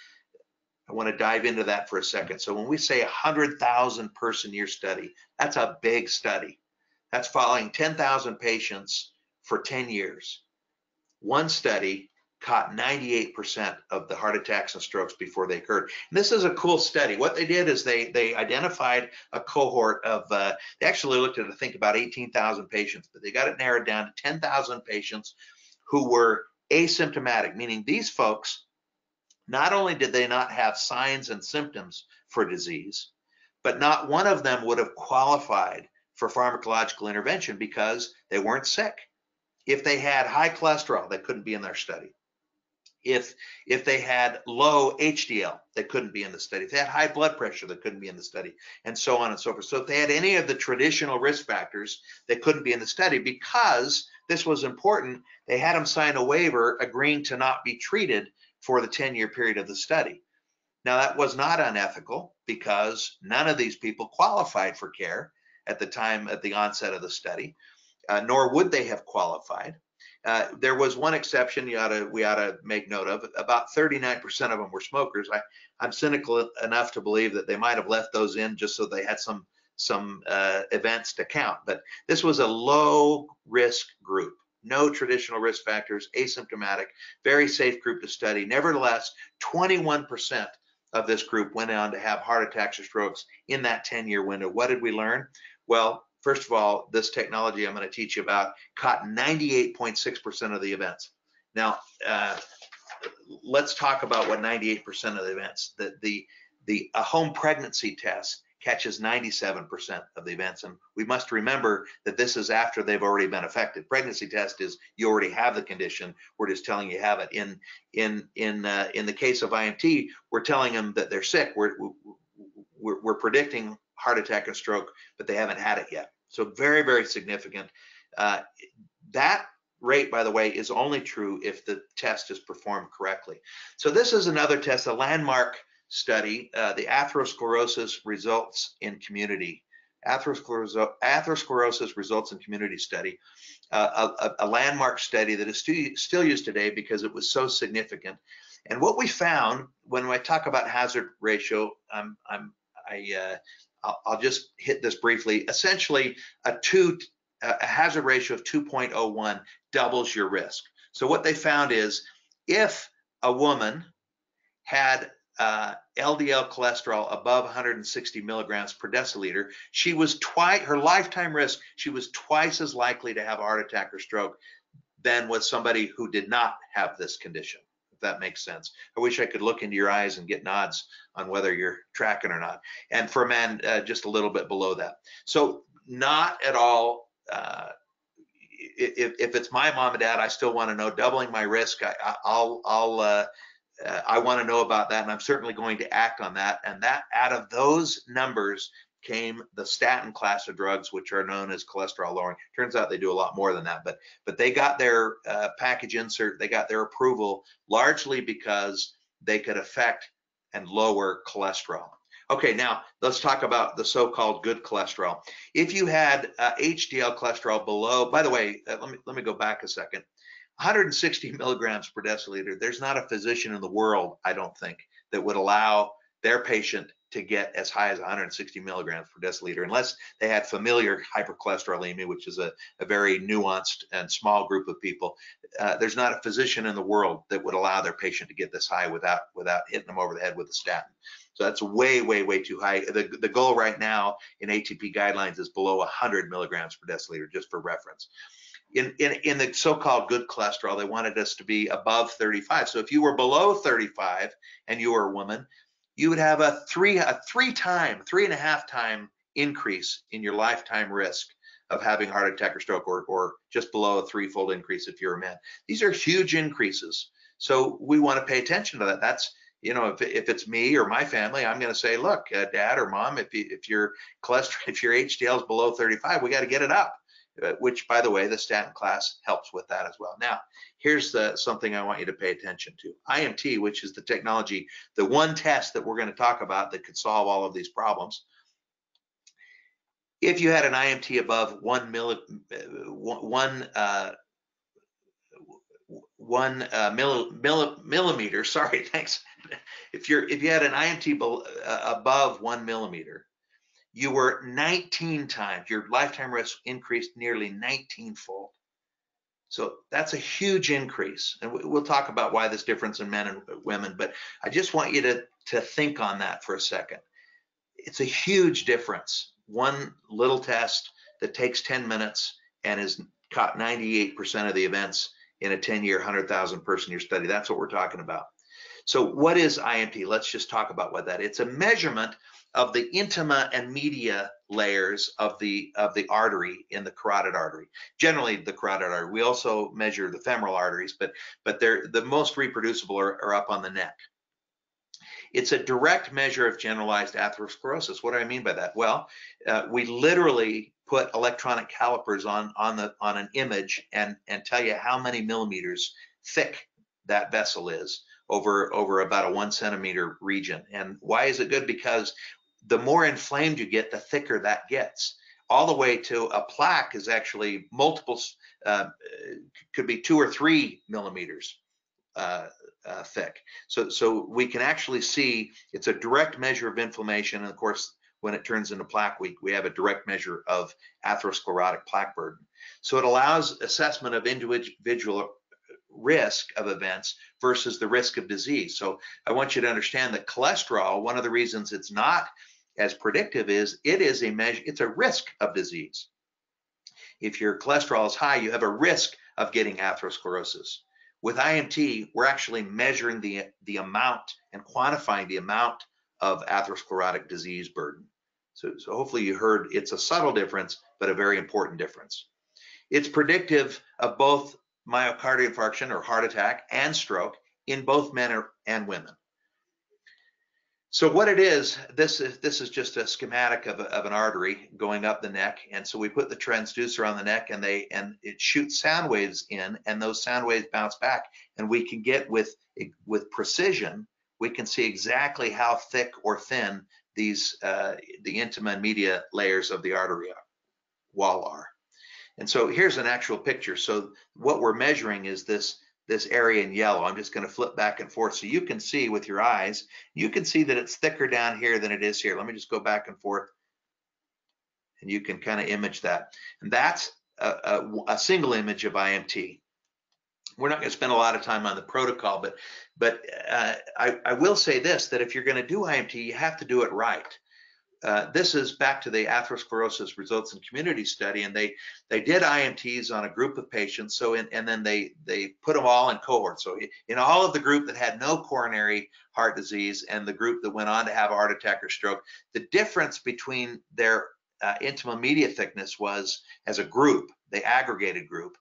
I want to dive into that for a second. So when we say one hundred thousand person year study, that's a big study. That's following ten thousand patients for ten years. One study caught ninety-eight percent of the heart attacks and strokes before they occurred. And this is a cool study. What they did is they they identified a cohort of, uh, they actually looked at, I think, about eighteen thousand patients, but they got it narrowed down to ten thousand patients who were asymptomatic, meaning these folks, not only did they not have signs and symptoms for disease, but not one of them would have qualified for pharmacological intervention because they weren't sick. If they had high cholesterol, they couldn't be in their study. If, if they had low H D L, they couldn't be in the study. If they had high blood pressure, they couldn't be in the study, and so on and so forth. So if they had any of the traditional risk factors, they couldn't be in the study because this was important. They had them sign a waiver agreeing to not be treated for the ten-year period of the study. Now, that was not unethical because none of these people qualified for care at the time, at the onset of the study, uh, nor would they have qualified. Uh, there was one exception you ought to, we ought to make note of. About thirty-nine percent of them were smokers. I, I'm cynical enough to believe that they might have left those in just so they had some, some uh, events to count. But this was a low-risk group. No traditional risk factors, asymptomatic, very safe group to study. Nevertheless, twenty-one percent of this group went on to have heart attacks or strokes in that ten-year window. What did we learn? Well, first of all, this technology I'm going to teach you about caught ninety-eight point six percent of the events. Now, uh, let's talk about what ninety-eight percent of the events. The, the, the a home pregnancy test catches ninety-seven percent of the events. And we must remember that this is after they've already been affected. Pregnancy test is you already have the condition. We're just telling you have it. In in in uh, in the case of I M T, we're telling them that they're sick. We're, we're, we're predicting heart attack and stroke, but they haven't had it yet. So very, very significant. Uh, that rate, by the way, is only true if the test is performed correctly. So this is another test, a landmark study, uh, the Atherosclerosis Results in Community. Atherosclerosis, Atherosclerosis Results in Community study, uh, a, a landmark study that is stu still used today because it was so significant. And what we found, when I talk about hazard ratio, I'm, I'm, I, uh, I'll, I'll just hit this briefly. Essentially, a, two, a hazard ratio of two point oh one doubles your risk. So what they found is if a woman had Uh, L D L cholesterol above one hundred sixty milligrams per deciliter, she was twice her lifetime risk. She was twice as likely to have a heart attack or stroke than was somebody who did not have this condition. If that makes sense. I wish I could look into your eyes and get nods on whether you're tracking or not. And for men, uh, just a little bit below that. So not at all. Uh, if, if it's my mom and dad, I still want to know. Doubling my risk, I, I, I'll. I'll uh, Uh, I want to know about that, and I'm certainly going to act on that. And that out of those numbers came the statin class of drugs, which are known as cholesterol lowering. Turns out they do a lot more than that, but but they got their uh, package insert, they got their approval largely because they could affect and lower cholesterol. Okay, now let's talk about the so-called good cholesterol. If you had uh, H D L cholesterol below, by the way, uh, let me let me go back a second. one hundred sixty milligrams per deciliter, there's not a physician in the world, I don't think, that would allow their patient to get as high as one hundred sixty milligrams per deciliter unless they had familiar hypercholesterolemia, which is a, a very nuanced and small group of people. Uh, there's not a physician in the world that would allow their patient to get this high without without hitting them over the head with a statin. So that's way, way, way too high. The, the goal right now in A T P guidelines is below one hundred milligrams per deciliter, just for reference. In, in, in the so-called good cholesterol, they wanted us to be above thirty-five. So if you were below thirty-five and you were a woman, you would have a three, a three-time, three and a half time increase in your lifetime risk of having heart attack or stroke, or, or just below a threefold increase if you're a man. These are huge increases. So we want to pay attention to that. That's, you know, if, if it's me or my family, I'm going to say, look, uh, dad or mom, if, you, if your cholesterol, if your H D L is below thirty-five, we got to get it up. which, by the way, the statin class helps with that as well. Now, here's the, something I want you to pay attention to. I M T, which is the technology, the one test that we're going to talk about that could solve all of these problems. If you had an I M T above one milli, one uh, one uh, milli, milli, millimeter, sorry, thanks. If you're if you had an I M T below, uh, above one millimeter, you were nineteen times, your lifetime risk increased nearly nineteen fold. So that's a huge increase. And we'll talk about why this difference in men and women, but I just want you to, to think on that for a second. It's a huge difference. One little test that takes ten minutes and has caught ninety-eight percent of the events in a ten year, one hundred thousand person year study. That's what we're talking about. So what is I M T? Let's just talk about what that is. It's a measurement of the intima and media layers of the of the artery in the carotid artery. Generally the carotid artery. We also measure the femoral arteries, but but they're the most reproducible are, are up on the neck. It's a direct measure of generalized atherosclerosis. What do I mean by that? Well, uh, we literally put electronic calipers on on the on an image and and tell you how many millimeters thick that vessel is over over about a one centimeter region. And why is it good? Because the more inflamed you get, the thicker that gets, all the way to a plaque is actually multiple, uh, could be two or three millimeters uh, uh, thick. So, so we can actually see it's a direct measure of inflammation. And of course, when it turns into plaque, we, we have a direct measure of atherosclerotic plaque burden. So it allows assessment of individual risk of events versus the risk of disease. So I want you to understand that cholesterol, one of the reasons it's not as predictive is it is a measure, it's a risk of disease. If your cholesterol is high, you have a risk of getting atherosclerosis. With I M T, we're actually measuring the, the amount and quantifying the amount of atherosclerotic disease burden. So, so hopefully you heard it's a subtle difference, but a very important difference. It's predictive of both myocardial infarction or heart attack and stroke in both men and women. So what it is, this is this is just a schematic of, a, of an artery going up the neck, and so we put the transducer on the neck, and they and it shoots sound waves in, and those sound waves bounce back, and we can get with with precision, we can see exactly how thick or thin these uh, the intima and media layers of the artery wall are. And so here's an actual picture. So what we're measuring is this, this area in yellow. I'm just going to flip back and forth so you can see with your eyes, you can see that it's thicker down here than it is here. Let me just go back and forth and you can kind of image that. And that's a, a, a single image of I M T. We're not going to spend a lot of time on the protocol, but, but uh, I, I will say this, that if you're going to do I M T, you have to do it right. Uh, this is back to the Atherosclerosis Results in Community study, and they they did I M Ts on a group of patients. So in, and then they they put them all in cohorts. So in all of the group that had no coronary heart disease and the group that went on to have a heart attack or stroke, the difference between their uh, intima media thickness was, as a group, the aggregated group,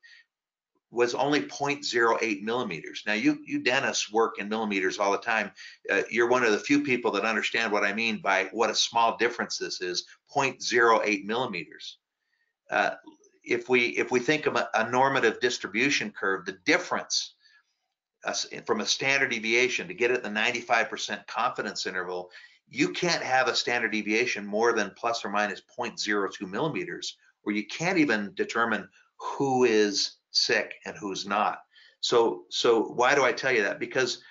was only zero point zero eight millimeters. Now, you you dentists work in millimeters all the time. Uh, you're one of the few people that understand what I mean by what a small difference this is, zero point zero eight millimeters. Uh, if we if we think of a, a normative distribution curve, the difference uh, from a standard deviation to get at the ninety-five percent confidence interval, you can't have a standard deviation more than plus or minus zero point zero two millimeters, or you can't even determine who is sick and who's not. So so why do I tell you that? Because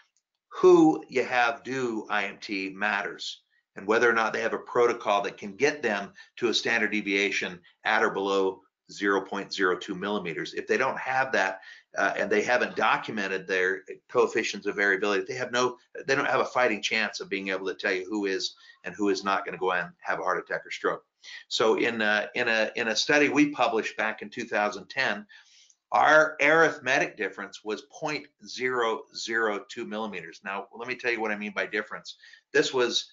who you have do I M T matters, and whether or not they have a protocol that can get them to a standard deviation at or below zero point zero two millimeters. If they don't have that, uh, and they haven't documented their coefficients of variability, they have no, they don't have a fighting chance of being able to tell you who is and who is not going to go out and have a heart attack or stroke. So in a, in a in a study we published back in two thousand ten, our arithmetic difference was zero point zero zero two millimeters. Now, let me tell you what I mean by difference. This was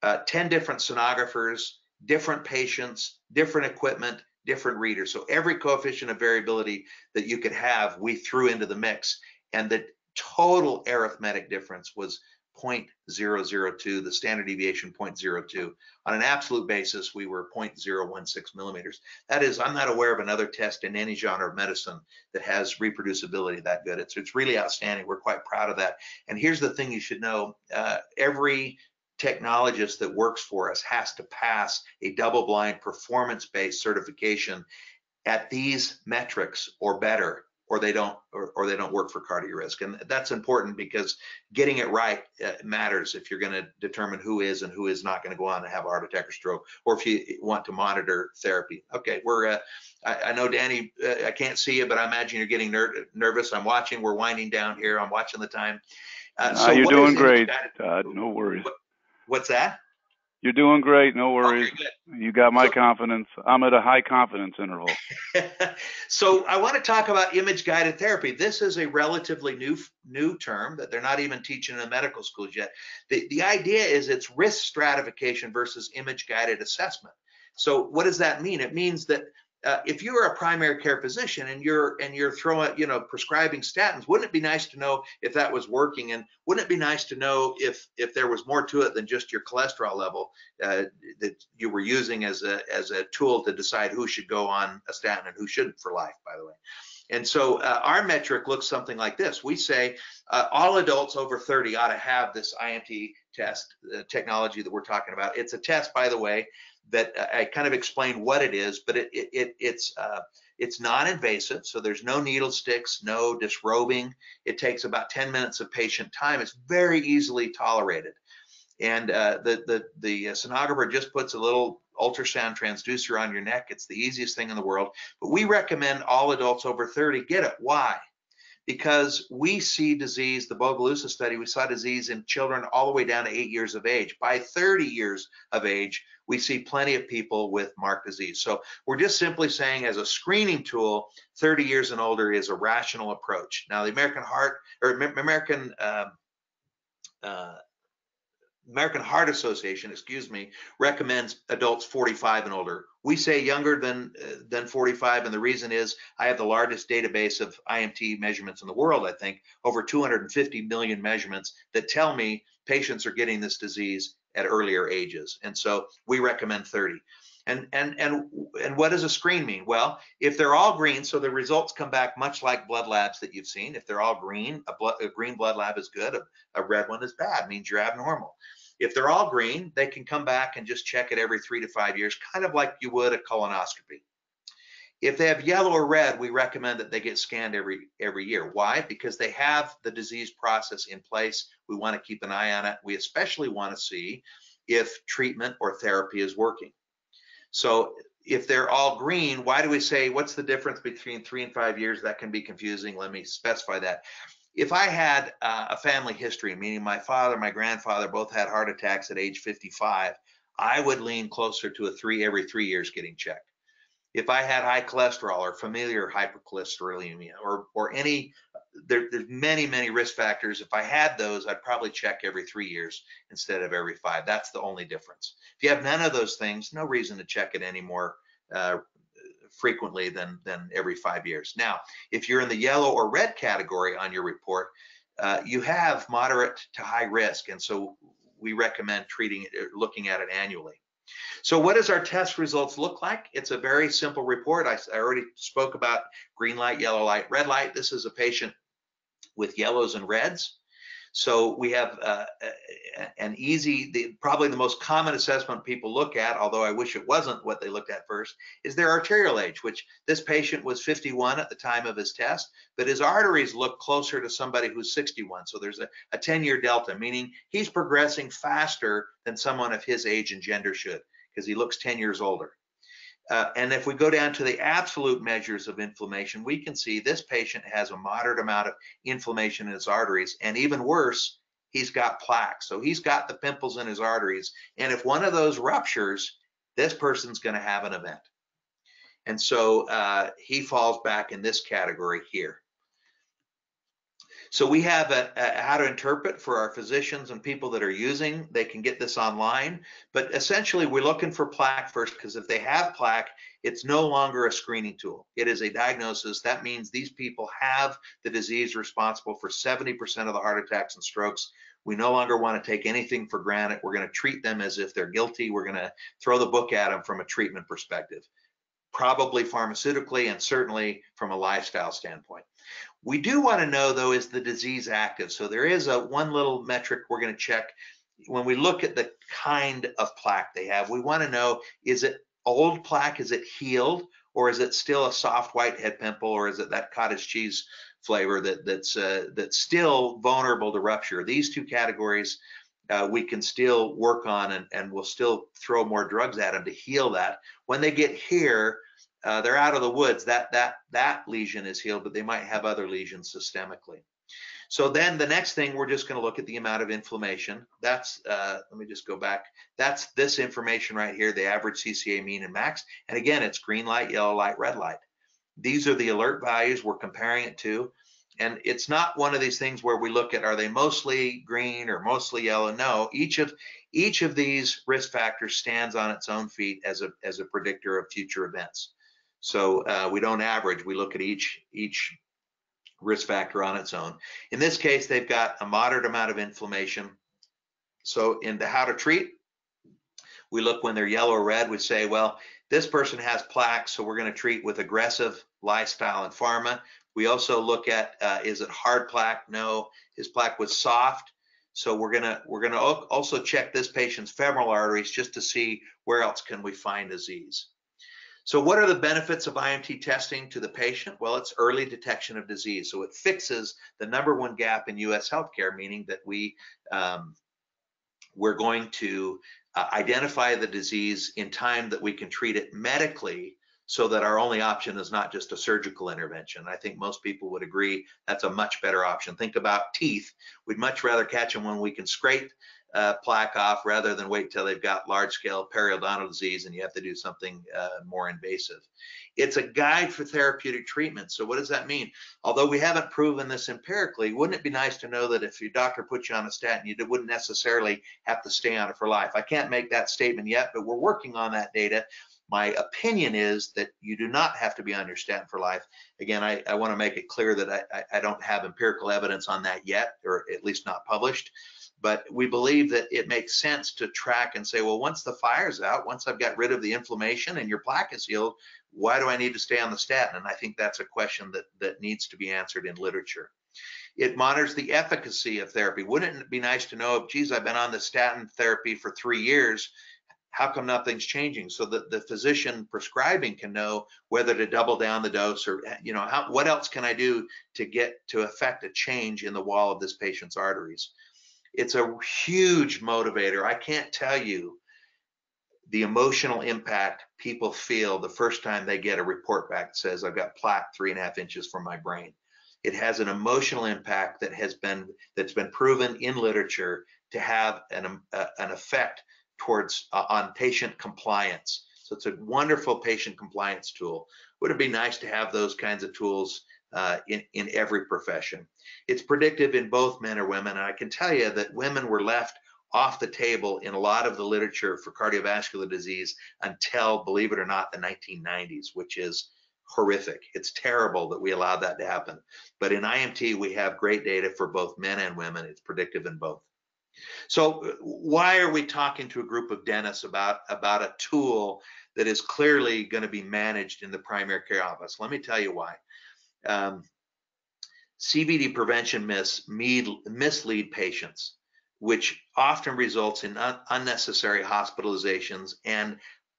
uh, ten different sonographers, different patients, different equipment, different readers. So every coefficient of variability that you could have, we threw into the mix. And the total arithmetic difference was zero point zero zero two, the standard deviation zero point zero two. On an absolute basis, we were zero point zero one six millimeters. That is, I'm not aware of another test in any genre of medicine that has reproducibility that good. It's, it's really outstanding. We're quite proud of that. And here's the thing you should know. Uh, every technologist that works for us has to pass a double-blind performance-based certification at these metrics or better, or they don't, or, or they don't work for CardioRisk. And that's important because getting it right uh, matters if you're going to determine who is and who is not going to go on and have a heart attack or stroke, or if you want to monitor therapy. Okay, we're. Uh, I, I know, Danny, uh, I can't see you, but I imagine you're getting ner nervous. I'm watching. We're winding down here. I'm watching the time. Uh, so uh, you're doing great, Todd. No worries. What, what's that? You're doing great, no worries. Okay, you got my so, confidence. I'm at a high confidence interval. So I want to talk about image-guided therapy. This is a relatively new new term that they're not even teaching in the medical schools yet. The, the idea is it's risk stratification versus image-guided assessment. So what does that mean? It means that uh, if you're a primary care physician and you're and you're throwing, you know, prescribing statins, wouldn't it be nice to know if that was working? And wouldn't it be nice to know if if there was more to it than just your cholesterol level uh, that you were using as a as a tool to decide who should go on a statin and who shouldn't for life, by the way. And so uh, our metric looks something like this. We say uh, all adults over thirty ought to have this I M T test uh, technology that we're talking about. It's a test, by the way, that I kind of explained what it is, but it, it, it it's uh, it's non-invasive, so there's no needle sticks, no disrobing. It takes about ten minutes of patient time. It's very easily tolerated, and uh, the the the sonographer just puts a little ultrasound transducer on your neck. It's the easiest thing in the world. But we recommend all adults over thirty get it. Why? Because we see disease, the Bogalusa study, we saw disease in children all the way down to eight years of age. By thirty years of age, we see plenty of people with marked disease. So we're just simply saying, as a screening tool, thirty years and older is a rational approach. Now, the American Heart or American um, uh, American Heart Association, excuse me, recommends adults forty-five and older. We say younger than uh, than forty-five, and the reason is I have the largest database of I M T measurements in the world, I think, over two hundred fifty million measurements that tell me patients are getting this disease at earlier ages. And so we recommend thirty. And and and and what does a screen mean? Well, if they're all green, so the results come back much like blood labs that you've seen. If they're all green, a, blood, a green blood lab is good, a, a red one is bad, means you're abnormal. If they're all green, they can come back and just check it every three to five years, kind of like you would a colonoscopy. If they have yellow or red, we recommend that they get scanned every every year. Why? Because they have the disease process in place. We want to keep an eye on it. We especially want to see if treatment or therapy is working. So if they're all green, why do we say, what's the difference between three and five years? That can be confusing. Let me specify that. If I had uh, a family history, meaning my father, my grandfather both had heart attacks at age fifty-five, I would lean closer to a three every three years getting checked. If I had high cholesterol or familiar hypercholesterolemia or, or any, there, there's many, many risk factors. If I had those, I'd probably check every three years instead of every five. That's the only difference. If you have none of those things, no reason to check it any more uh, frequently than, than every five years. Now, if you're in the yellow or red category on your report, uh, you have moderate to high risk. And so we recommend treating it, looking at it annually. So what does our test results look like? It's a very simple report. I, I already spoke about green light, yellow light, red light. This is a patient with yellows and reds. So we have uh, an easy, the, probably the most common assessment people look at, although I wish it wasn't what they looked at first, is their arterial age, which this patient was fifty-one at the time of his test, but his arteries look closer to somebody who's sixty-one. So there's a, a ten-year delta, meaning he's progressing faster than someone of his age and gender should, because he looks ten years older. Uh, and if we go down to the absolute measures of inflammation, we can see this patient has a moderate amount of inflammation in his arteries, and even worse, he's got plaque. So he's got the pimples in his arteries, and if one of those ruptures, this person's going to have an event. And so uh, he falls back in this category here. So we have a, a how to interpret for our physicians and people that are using. They can get this online, but essentially we're looking for plaque first, because if they have plaque, it's no longer a screening tool. It is a diagnosis. That means these people have the disease responsible for seventy percent of the heart attacks and strokes. We no longer want to take anything for granted. We're going to treat them as if they're guilty. We're going to throw the book at them from a treatment perspective, probably pharmaceutically and certainly from a lifestyle standpoint. We do want to know, though, is the disease active? So there is a one little metric we're going to check. When we look at the kind of plaque they have, we want to know, is it old plaque? Is it healed? Or is it still a soft white head pimple? Or is it that cottage cheese flavor that, that's, uh, that's still vulnerable to rupture? These two categories uh, we can still work on, and, and we'll still throw more drugs at them to heal that. When they get here, uh, they're out of the woods. That, that, that lesion is healed, but they might have other lesions systemically. So then the next thing, we're just going to look at the amount of inflammation. That's, uh, let me just go back. That's this information right here, the average C C A mean and max. And again, it's green light, yellow light, red light. These are the alert values we're comparing it to. And it's not one of these things where we look at, are they mostly green or mostly yellow? No, each of each of these risk factors stands on its own feet as a, as a predictor of future events. So uh, we don't average, we look at each, each risk factor on its own. In this case, they've got a moderate amount of inflammation. So in the how to treat, we look when they're yellow or red, we say, well, this person has plaque, so we're going to treat with aggressive lifestyle and pharma. We also look at, uh, is it hard plaque? No, his plaque was soft. So we're gonna we're gonna also check this patient's femoral arteries just to see where else can we find disease. So what are the benefits of I M T testing to the patient? Well, it's early detection of disease. So it fixes the number one gap in U S healthcare, meaning that we um, we're going to uh, identify the disease in time that we can treat it medically, so that our only option is not just a surgical intervention. I think most people would agree that's a much better option. Think about teeth. We'd much rather catch them when we can scrape uh, plaque off rather than wait till they've got large-scale periodontal disease and you have to do something uh, more invasive. It's a guide for therapeutic treatment. So what does that mean? Although we haven't proven this empirically, wouldn't it be nice to know that if your doctor puts you on a statin, you wouldn't necessarily have to stay on it for life? I can't make that statement yet, but we're working on that data. My opinion is that you do not have to be on your statin for life. Again, I, I want to make it clear that I, I don't have empirical evidence on that yet, or at least not published. But we believe that it makes sense to track and say, well, once the fire's out, once I've got rid of the inflammation and your plaque is healed, why do I need to stay on the statin? And I think that's a question that, that needs to be answered in literature. It monitors the efficacy of therapy. Wouldn't it be nice to know, if, geez, I've been on the statin therapy for three years, how come nothing's changing? So that the physician prescribing can know whether to double down the dose, or you know, how, what else can I do to get to affect a change in the wall of this patient's arteries? It's a huge motivator. I can't tell you the emotional impact people feel the first time they get a report back that says I've got plaque three and a half inches from my brain. It has an emotional impact that has been that's been proven in literature to have an uh, an effect towards uh, on patient compliance. So it's a wonderful patient compliance tool. Would it be nice to have those kinds of tools uh, in, in every profession? It's predictive in both men or women. And I can tell you that women were left off the table in a lot of the literature for cardiovascular disease until, believe it or not, the nineteen nineties, which is horrific. It's terrible that we allowed that to happen. But in I M T, we have great data for both men and women. It's predictive in both. So why are we talking to a group of dentists about, about a tool that is clearly going to be managed in the primary care office? Let me tell you why. Um, C V D prevention myths mislead patients, which often results in un unnecessary hospitalizations and,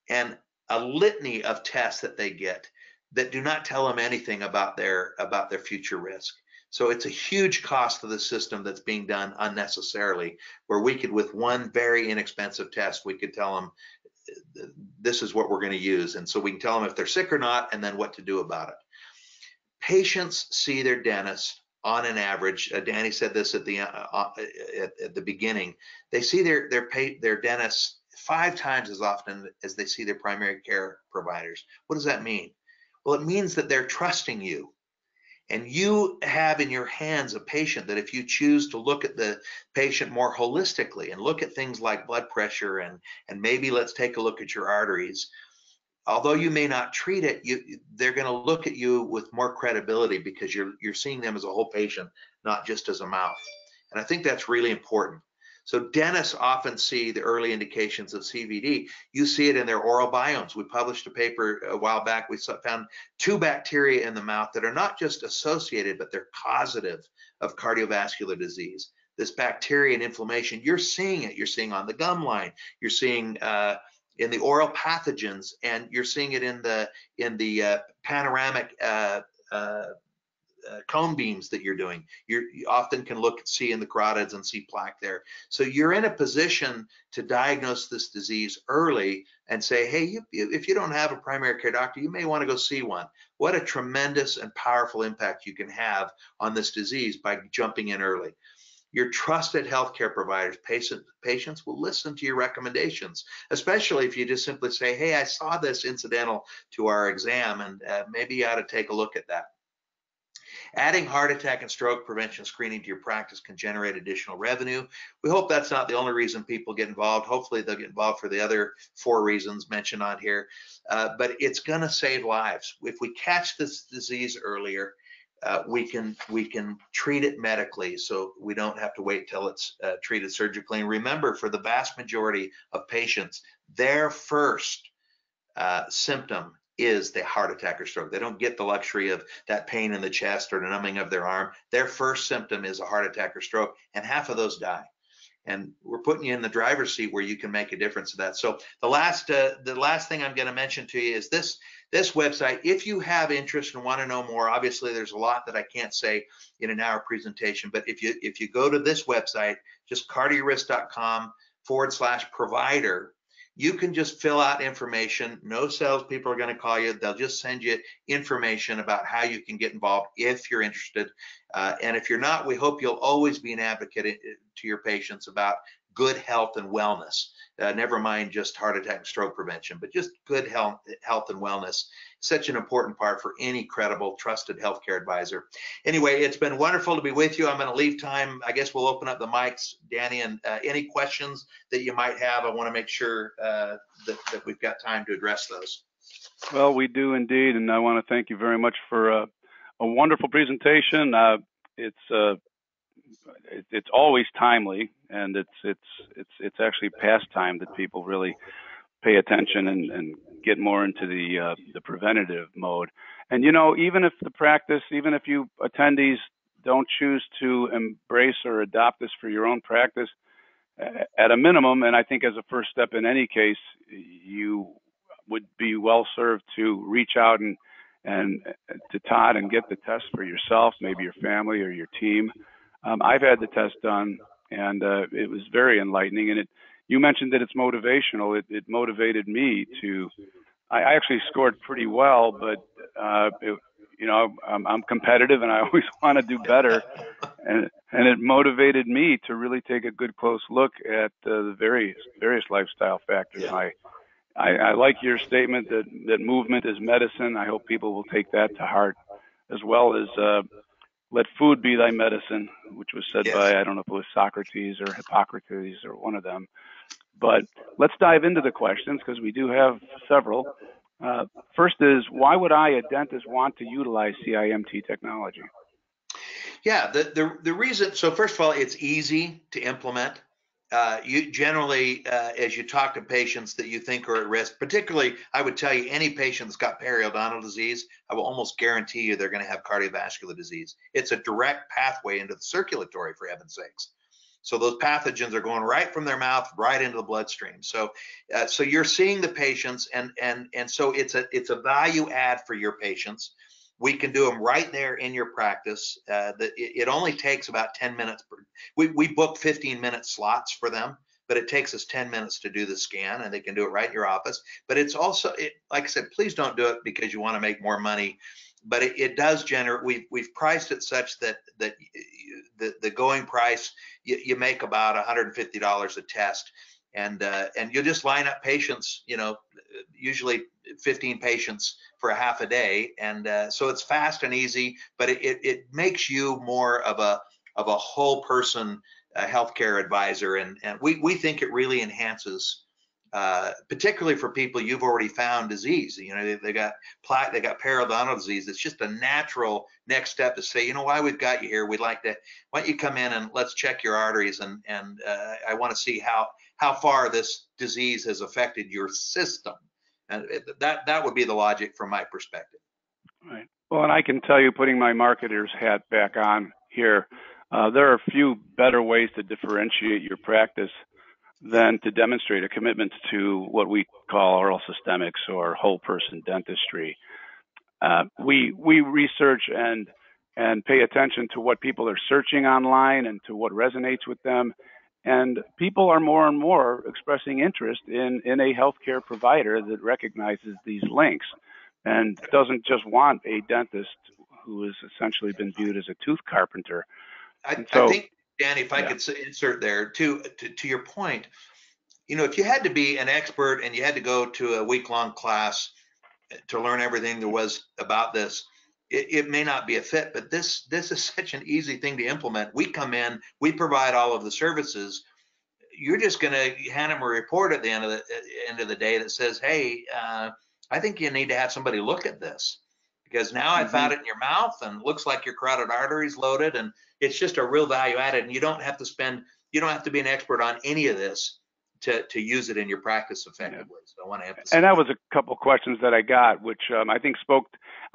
and a litany of tests that they get that do not tell them anything about their, about their future risk. So it's a huge cost to the system that's being done unnecessarily, where we could, with one very inexpensive test, we could tell them this is what we're going to use. And so we can tell them if they're sick or not and then what to do about it. Patients see their dentist on an average. Uh, Danny said this at the, uh, at, at the beginning. They see their, their, pay, their dentist five times as often as they see their primary care providers. What does that mean? Well, it means that they're trusting you. And you have in your hands a patient that if you choose to look at the patient more holistically and look at things like blood pressure and, and maybe let's take a look at your arteries, although you may not treat it, you, they're going to look at you with more credibility because you're, you're seeing them as a whole patient, not just as a mouth. And I think that's really important. So dentists often see the early indications of C V D. You see it in their oral biomes. We published a paper a while back. We found two bacteria in the mouth that are not just associated, but they're causative of cardiovascular disease. This bacteria and inflammation, you're seeing it. You're seeing on the gum line. You're seeing uh, in the oral pathogens, and you're seeing it in the in the uh, panoramic uh, uh, Uh, cone beams that you're doing. You're, you often can look and see in the carotids and see plaque there. So you're in a position to diagnose this disease early and say, hey, you, if you don't have a primary care doctor, you may want to go see one. What a tremendous and powerful impact you can have on this disease by jumping in early. Your trusted healthcare providers, patient, patients will listen to your recommendations, especially if you just simply say, hey, I saw this incidental to our exam, and uh, maybe you ought to take a look at that. Adding heart attack and stroke prevention screening to your practice can generate additional revenue. We hope that's not the only reason people get involved. Hopefully they'll get involved for the other four reasons mentioned on here, uh, but it's going to save lives. If we catch this disease earlier, uh, we can we can treat it medically, so we don't have to wait till it's uh, treated surgically. And remember, for the vast majority of patients, their first uh, symptom is the heart attack or stroke. They don't get the luxury of that pain in the chest or the numbing of their arm. Their first symptom is a heart attack or stroke, and half of those die. And we're putting you in the driver's seat where you can make a difference to that. So the last uh, the last thing I'm going to mention to you is this, this website. If you have interest and want to know more, obviously there's a lot that I can't say in an hour presentation, but if you, if you go to this website, just cardiorisk.com forward slash provider, you can just fill out information. No salespeople are going to call you. They'll just send you information about how you can get involved if you're interested. Uh, and if you're not, we hope you'll always be an advocate to your patients about good health and wellness. Uh, never mind just heart attack and stroke prevention, but just good health, health and wellness. Such an important part for any credible, trusted healthcare advisor. Anyway, it's been wonderful to be with you. I'm going to leave time. I guess we'll open up the mics, Danny, and uh, any questions that you might have. I want to make sure uh, that, that we've got time to address those. Well, we do indeed, and I want to thank you very much for uh, a wonderful presentation. Uh, it's uh, it, it's always timely, and it's it's it's it's actually past time that people really pay attention and, and get more into the uh, the preventative mode. And you know, even if the practice, even if you attendees don't choose to embrace or adopt this for your own practice, at a minimum, and I think as a first step in any case, you would be well served to reach out and and to Todd and get the test for yourself, maybe your family or your team. Um, I've had the test done, and uh, it was very enlightening, and it. You mentioned that it's motivational. It, it motivated me to. I actually scored pretty well, but uh, it, you know, I'm, I'm competitive and I always want to do better, and and it motivated me to really take a good close look at uh, the various various lifestyle factors. Yeah. I, I I like your statement that that movement is medicine. I hope people will take that to heart, as well as. Uh, Let food be thy medicine, which was said yes. by, I don't know if it was Socrates or Hippocrates or one of them. But let's dive into the questions because we do have several. Uh, first is, why would I, a dentist, want to utilize C I M T technology? Yeah, the, the, the reason, so first of all, it's easy to implement. Uh, you generally, uh, as you talk to patients that you think are at risk, particularly, I would tell you, any patient that's got periodontal disease, I will almost guarantee you they're going to have cardiovascular disease. It's a direct pathway into the circulatory, for heaven's sakes. So those pathogens are going right from their mouth right into the bloodstream. So, uh, so you're seeing the patients, and and and so it's a it's a value add for your patients. We can do them right there in your practice. Uh, the, it only takes about ten minutes. Per, we, we book fifteen minute slots for them, but it takes us ten minutes to do the scan, and they can do it right in your office. But it's also, it, like I said, please don't do it because you want to make more money. But it, it does generate, we've, we've priced it such that, that the, the going price, you, you make about one hundred fifty dollars a test. And, uh, and you'll just line up patients, you know, usually fifteen patients for a half a day. And uh, so it's fast and easy, but it, it, it makes you more of a of a whole person uh, healthcare advisor. And, and we, we think it really enhances uh, particularly for people you've already found disease. You know, they, they got plaque, they got periodontal disease. It's just a natural next step to say, you know, why we've got you here. We'd like to, why don't you come in and let's check your arteries, and and uh, I want to see how how far this disease has affected your system. And that that would be the logic from my perspective. Right. Well, and I can tell you, putting my marketer's hat back on here, uh, there are a few better ways to differentiate your practice than to demonstrate a commitment to what we call oral systemics or whole person dentistry. Uh, we we research and and pay attention to what people are searching online and to what resonates with them. And people are more and more expressing interest in, in a healthcare provider that recognizes these links and doesn't just want a dentist who has essentially been viewed as a tooth carpenter. I, so, I think, Danny, if I yeah. could insert there, to, to to your point, you know, if you had to be an expert and you had to go to a week-long class to learn everything there was about this, It, it may not be a fit, but this this is such an easy thing to implement. We come in, we provide all of the services. You're just going to hand them a report at the end of the end of the day that says, "Hey, uh, I think you need to have somebody look at this because now mm-hmm. I found it in your mouth and it looks like your carotid artery is loaded." And it's just a real value added, and you don't have to spend, you don't have to be an expert on any of this to to use it in your practice effectively. Yeah. So I want to emphasize. And that was a couple questions that I got, which um, I think spoke.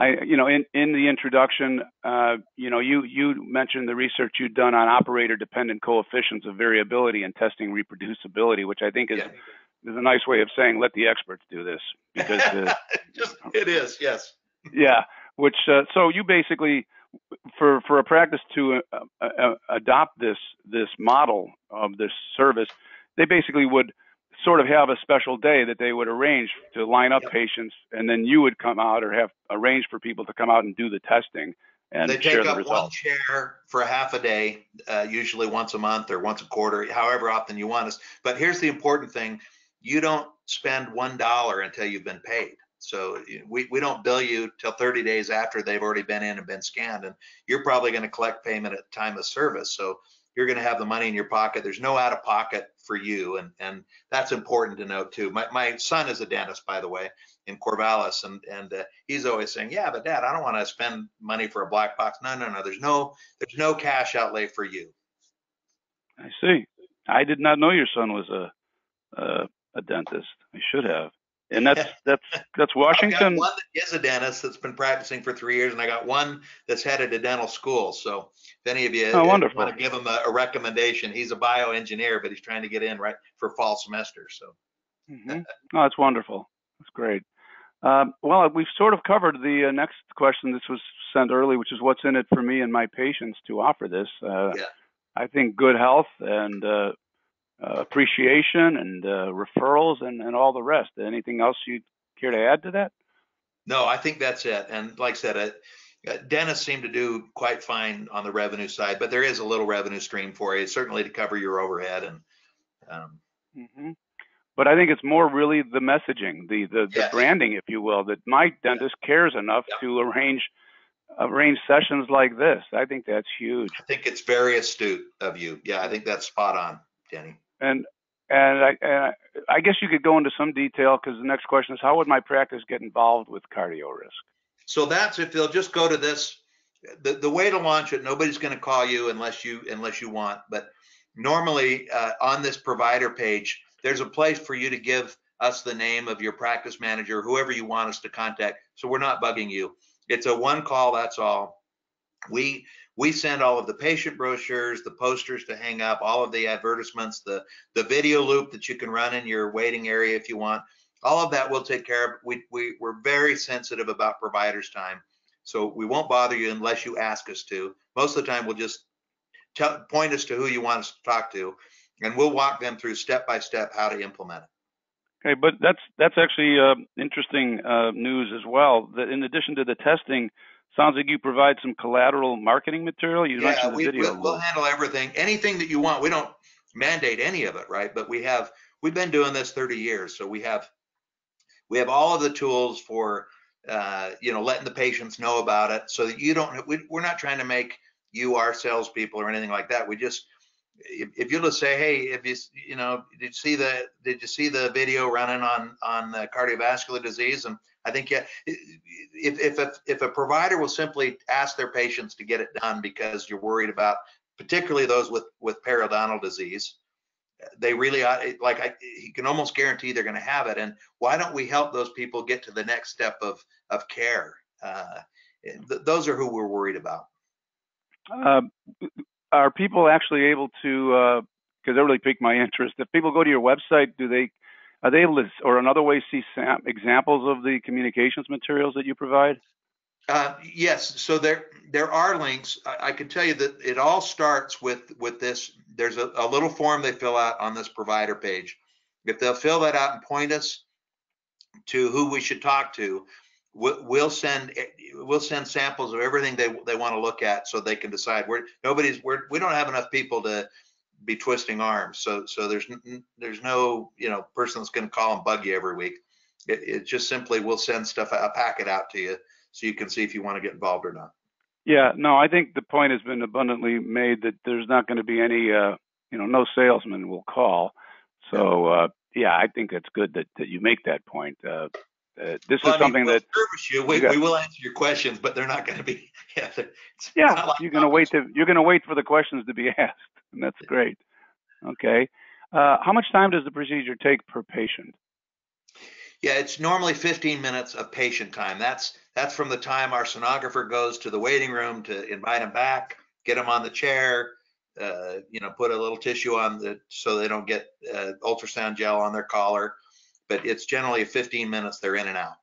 I, you know, in, in the introduction, uh, you know, you, you mentioned the research you'd done on operator-dependent coefficients of variability and testing reproducibility, which I think is, yeah. is a nice way of saying let the experts do this. Because uh, Just, it is, yes. Yeah, which uh, so you basically, for for a practice to uh, uh, adopt this this model of this service, they basically would sort of have a special day that they would arrange to line up yep. patients, and then you would come out or have arranged for people to come out and do the testing and they share the results. They take up one chair for half a day, uh, usually once a month or once a quarter, however often you want us. But here's the important thing. You don't spend one dollar until you've been paid. So we, we don't bill you till thirty days after they've already been in and been scanned. And you're probably going to collect payment at time of service. So you're going to have the money in your pocket. There's no out of pocket for you. And, and that's important to know too. My, my son is a dentist, by the way, in Corvallis. And, and uh, he's always saying, yeah, but Dad, I don't want to spend money for a black box. No, no, no, there's no, there's no cash outlay for you. I see. I did not know your son was a, uh, a dentist. I should have. And that's, that's, that's Washington. I've got one that is a dentist that's been practicing for three years, and I got one that's headed to dental school. So if any of you oh, want to give him a, a recommendation, he's a bioengineer, but he's trying to get in right for fall semester. So mm-hmm. oh, that's wonderful. That's great. Um, well, we've sort of covered the uh, next question. This was sent early, which is what's in it for me and my patients to offer this. Uh, yeah. I think good health and uh, Uh, appreciation and uh, referrals and, and all the rest. Anything else you care to add to that? No, I think that's it. And like I said, uh, uh, dentists seem to do quite fine on the revenue side, but there is a little revenue stream for you, certainly to cover your overhead. And um, mm-hmm. But I think it's more really the messaging, the the, the yes. branding, if you will, that my dentist yeah. cares enough yeah. to arrange arrange sessions like this. I think that's huge. I think it's very astute of you. Yeah, I think that's spot on, Danny. And and I, and I guess you could go into some detail, because the next question is, how would my practice get involved with CardioRisk? So that's, if they'll just go to this, the, the way to launch it, nobody's going to call you unless you unless you want. But normally uh, on this provider page, there's a place for you to give us the name of your practice manager, whoever you want us to contact. So we're not bugging you. It's a one call, that's all. We we send all of the patient brochures, the posters to hang up, all of the advertisements, the the video loop that you can run in your waiting area if you want. All of that we'll take care of. We, we we're very sensitive about providers' time, so we won't bother you unless you ask us to. Most of the time, we'll just tell, point us to who you want us to talk to, and we'll walk them through step by step how to implement it. Okay, but that's that's actually uh, interesting uh, news as well. That in addition to the testing. Sounds like you provide some collateral marketing material. You yeah, mentioned the we, video. We'll, we'll handle everything, anything that you want. We don't mandate any of it, right? But we have, we've been doing this thirty years, so we have, we have all of the tools for, uh, you know, letting the patients know about it, so that you don't. We, we're not trying to make you our salespeople or anything like that. We just, if, if you just say, hey, if you you know, did you see the did you see the video running on on uh, cardiovascular disease? And I think yeah, if if a, if a provider will simply ask their patients to get it done because you're worried about, particularly those with with periodontal disease, they really like I you can almost guarantee they're going to have it. And why don't we help those people get to the next step of of care? Uh, th those are who we're worried about. Uh, are people actually able to? Because uh, that really piqued my interest. If people go to your website, do they are they able to, or another way, see sam examples of the communications materials that you provide? Uh, yes. So there there are links. I, I can tell you that it all starts with with this. There's a, a little form they fill out on this provider page. If they'll fill that out and point us to who we should talk to, we'll send we'll send samples of everything they they want to look at, so they can decide. We're nobody's we're we don't have enough people to be twisting arms. So so there's there's no you know person that's going to call and bug you every week. It, it just simply we'll send stuff a packet out to you, so you can see if you want to get involved or not. Yeah, no, I think the point has been abundantly made that there's not going to be any, uh, you know, no salesman will call. So, uh, yeah, I think it's good that, that you make that point. Uh, uh, this well, is I mean, something we'll that service you. We, you got, we will answer your questions, but they're not going to be. Yeah, yeah like you're going to wait. To, you're going to wait for the questions to be asked, and that's great. Okay, uh, how much time does the procedure take per patient? Yeah, it's normally fifteen minutes of patient time. That's that's from the time our sonographer goes to the waiting room to invite them back, get them on the chair, uh, you know, put a little tissue on the so they don't get uh, ultrasound gel on their collar. But it's generally fifteen minutes. They're in and out.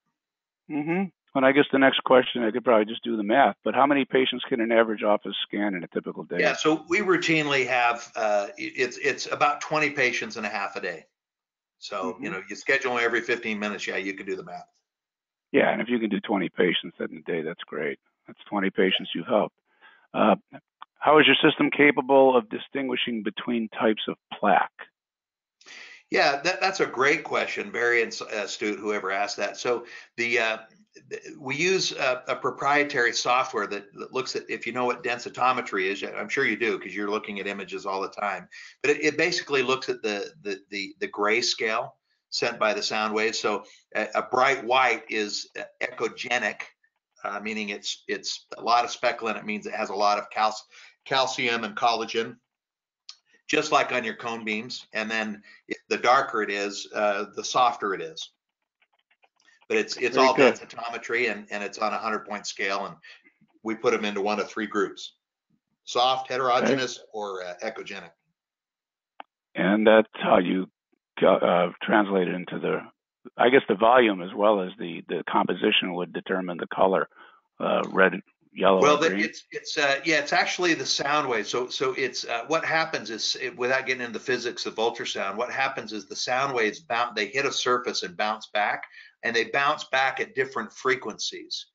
Mm-hmm. And I guess the next question, I could probably just do the math, but how many patients can an average office scan in a typical day? Yeah, so we routinely have uh, it's it's about twenty patients and a half a day. So, mm-hmm. you know, you schedule every fifteen minutes. Yeah, you can do the math. Yeah, and if you can do twenty patients in a day, that's great. That's twenty patients you've helped. Uh, how is your system capable of distinguishing between types of plaque? Yeah, that, that's a great question. Very astute, whoever asked that. So the uh, we use a, a proprietary software that, that looks at, if you know what densitometry is, I'm sure you do because you're looking at images all the time, but it, it basically looks at the, the, the, the gray scale sent by the sound waves. So a, a bright white is echogenic, uh, meaning it's it's a lot of speculin. It means it has a lot of cal calcium and collagen, just like on your cone beams. And then it, the darker it is, uh, the softer it is. But it's it's Very all good. densitometry, and, and it's on a hundred point scale, and we put them into one of three groups: soft, heterogeneous, okay. or uh, echogenic. And that's how you uh, translate it into the, I guess the volume as well as the the composition would determine the color, uh, red, yellow. Well, green. it's it's uh, yeah, it's actually the sound wave. So so it's uh, what happens is, it, without getting into the physics of ultrasound, what happens is the sound waves bounce. They hit a surface and bounce back. And they bounce back at different frequencies.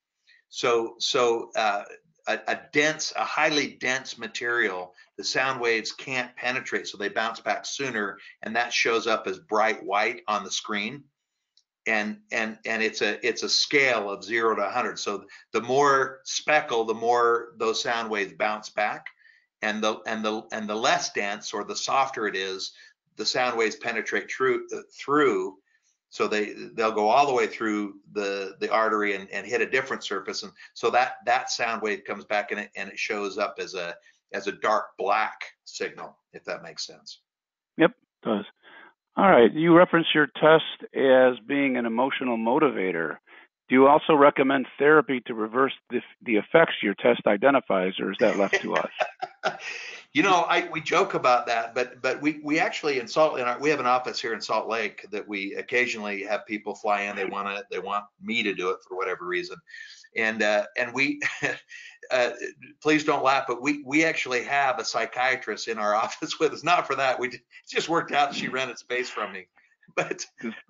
So, so uh, a, a dense, a highly dense material, the sound waves can't penetrate, so they bounce back sooner, and that shows up as bright white on the screen. And and and it's a it's a scale of zero to one hundred. So the more speckle, the more those sound waves bounce back, and the and the and the less dense or the softer it is, the sound waves penetrate through through. So they they'll go all the way through the the artery and, and hit a different surface, and so that that sound wave comes back in it and it shows up as a as a dark black signal, if that makes sense. Yep, it does. All right, you reference your test as being an emotional motivator. Do you also recommend therapy to reverse the the effects your test identifies, or is that left to us? You know, I, we joke about that, but but we we actually in Salt in our, we have an office here in Salt Lake that we occasionally have people fly in. They want to they want me to do it for whatever reason, and uh, and we uh, please don't laugh, but we we actually have a psychiatrist in our office with us. Not for that, we just worked out. She rented space from me, but,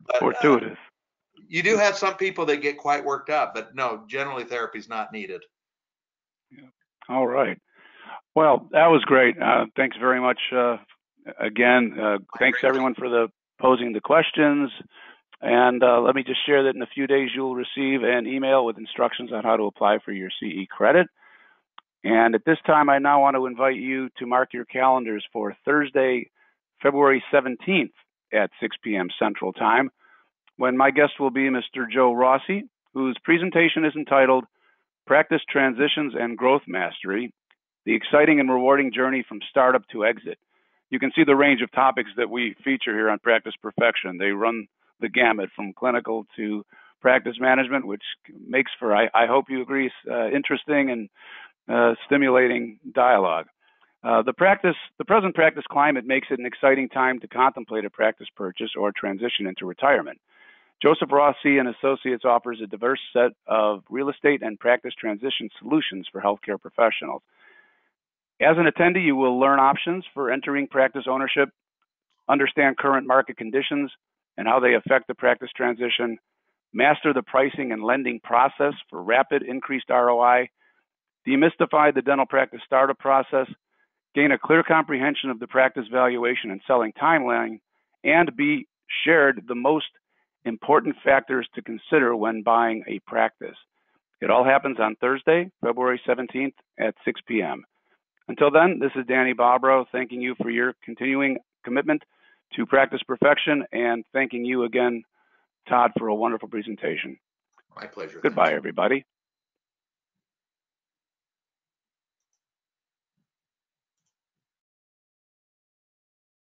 but fortuitous. Uh, you do have some people that get quite worked up, but no, generally therapy is not needed. Yeah. All right. Well, that was great. Uh, thanks very much. Uh, again, uh, thanks everyone for the posing the questions. And uh, let me just share that in a few days, you'll receive an email with instructions on how to apply for your C E credit. And at this time, I now want to invite you to mark your calendars for Thursday, February seventeenth at six p.m. Central Time, when my guest will be Mister Joe Rossi, whose presentation is entitled Practice Transitions and Growth Mastery, the exciting and rewarding journey from startup to exit. You can see the range of topics that we feature here on Practice Perfection. They run the gamut from clinical to practice management, which makes for, I, I hope you agree, uh, interesting and uh, stimulating dialogue. Uh, the practice, the present practice climate makes it an exciting time to contemplate a practice purchase or transition into retirement. Joseph Rossi and Associates offers a diverse set of real estate and practice transition solutions for healthcare professionals. As an attendee, you will learn options for entering practice ownership, understand current market conditions and how they affect the practice transition, master the pricing and lending process for rapid increased R O I, demystify the dental practice startup process, gain a clear comprehension of the practice valuation and selling timeline, and be shared the most important factors to consider when buying a practice. It all happens on Thursday, February seventeenth at six p.m. Until then, this is Danny Bobrow thanking you for your continuing commitment to Practice Perfection and thanking you again, Todd, for a wonderful presentation. My pleasure. Goodbye, everybody.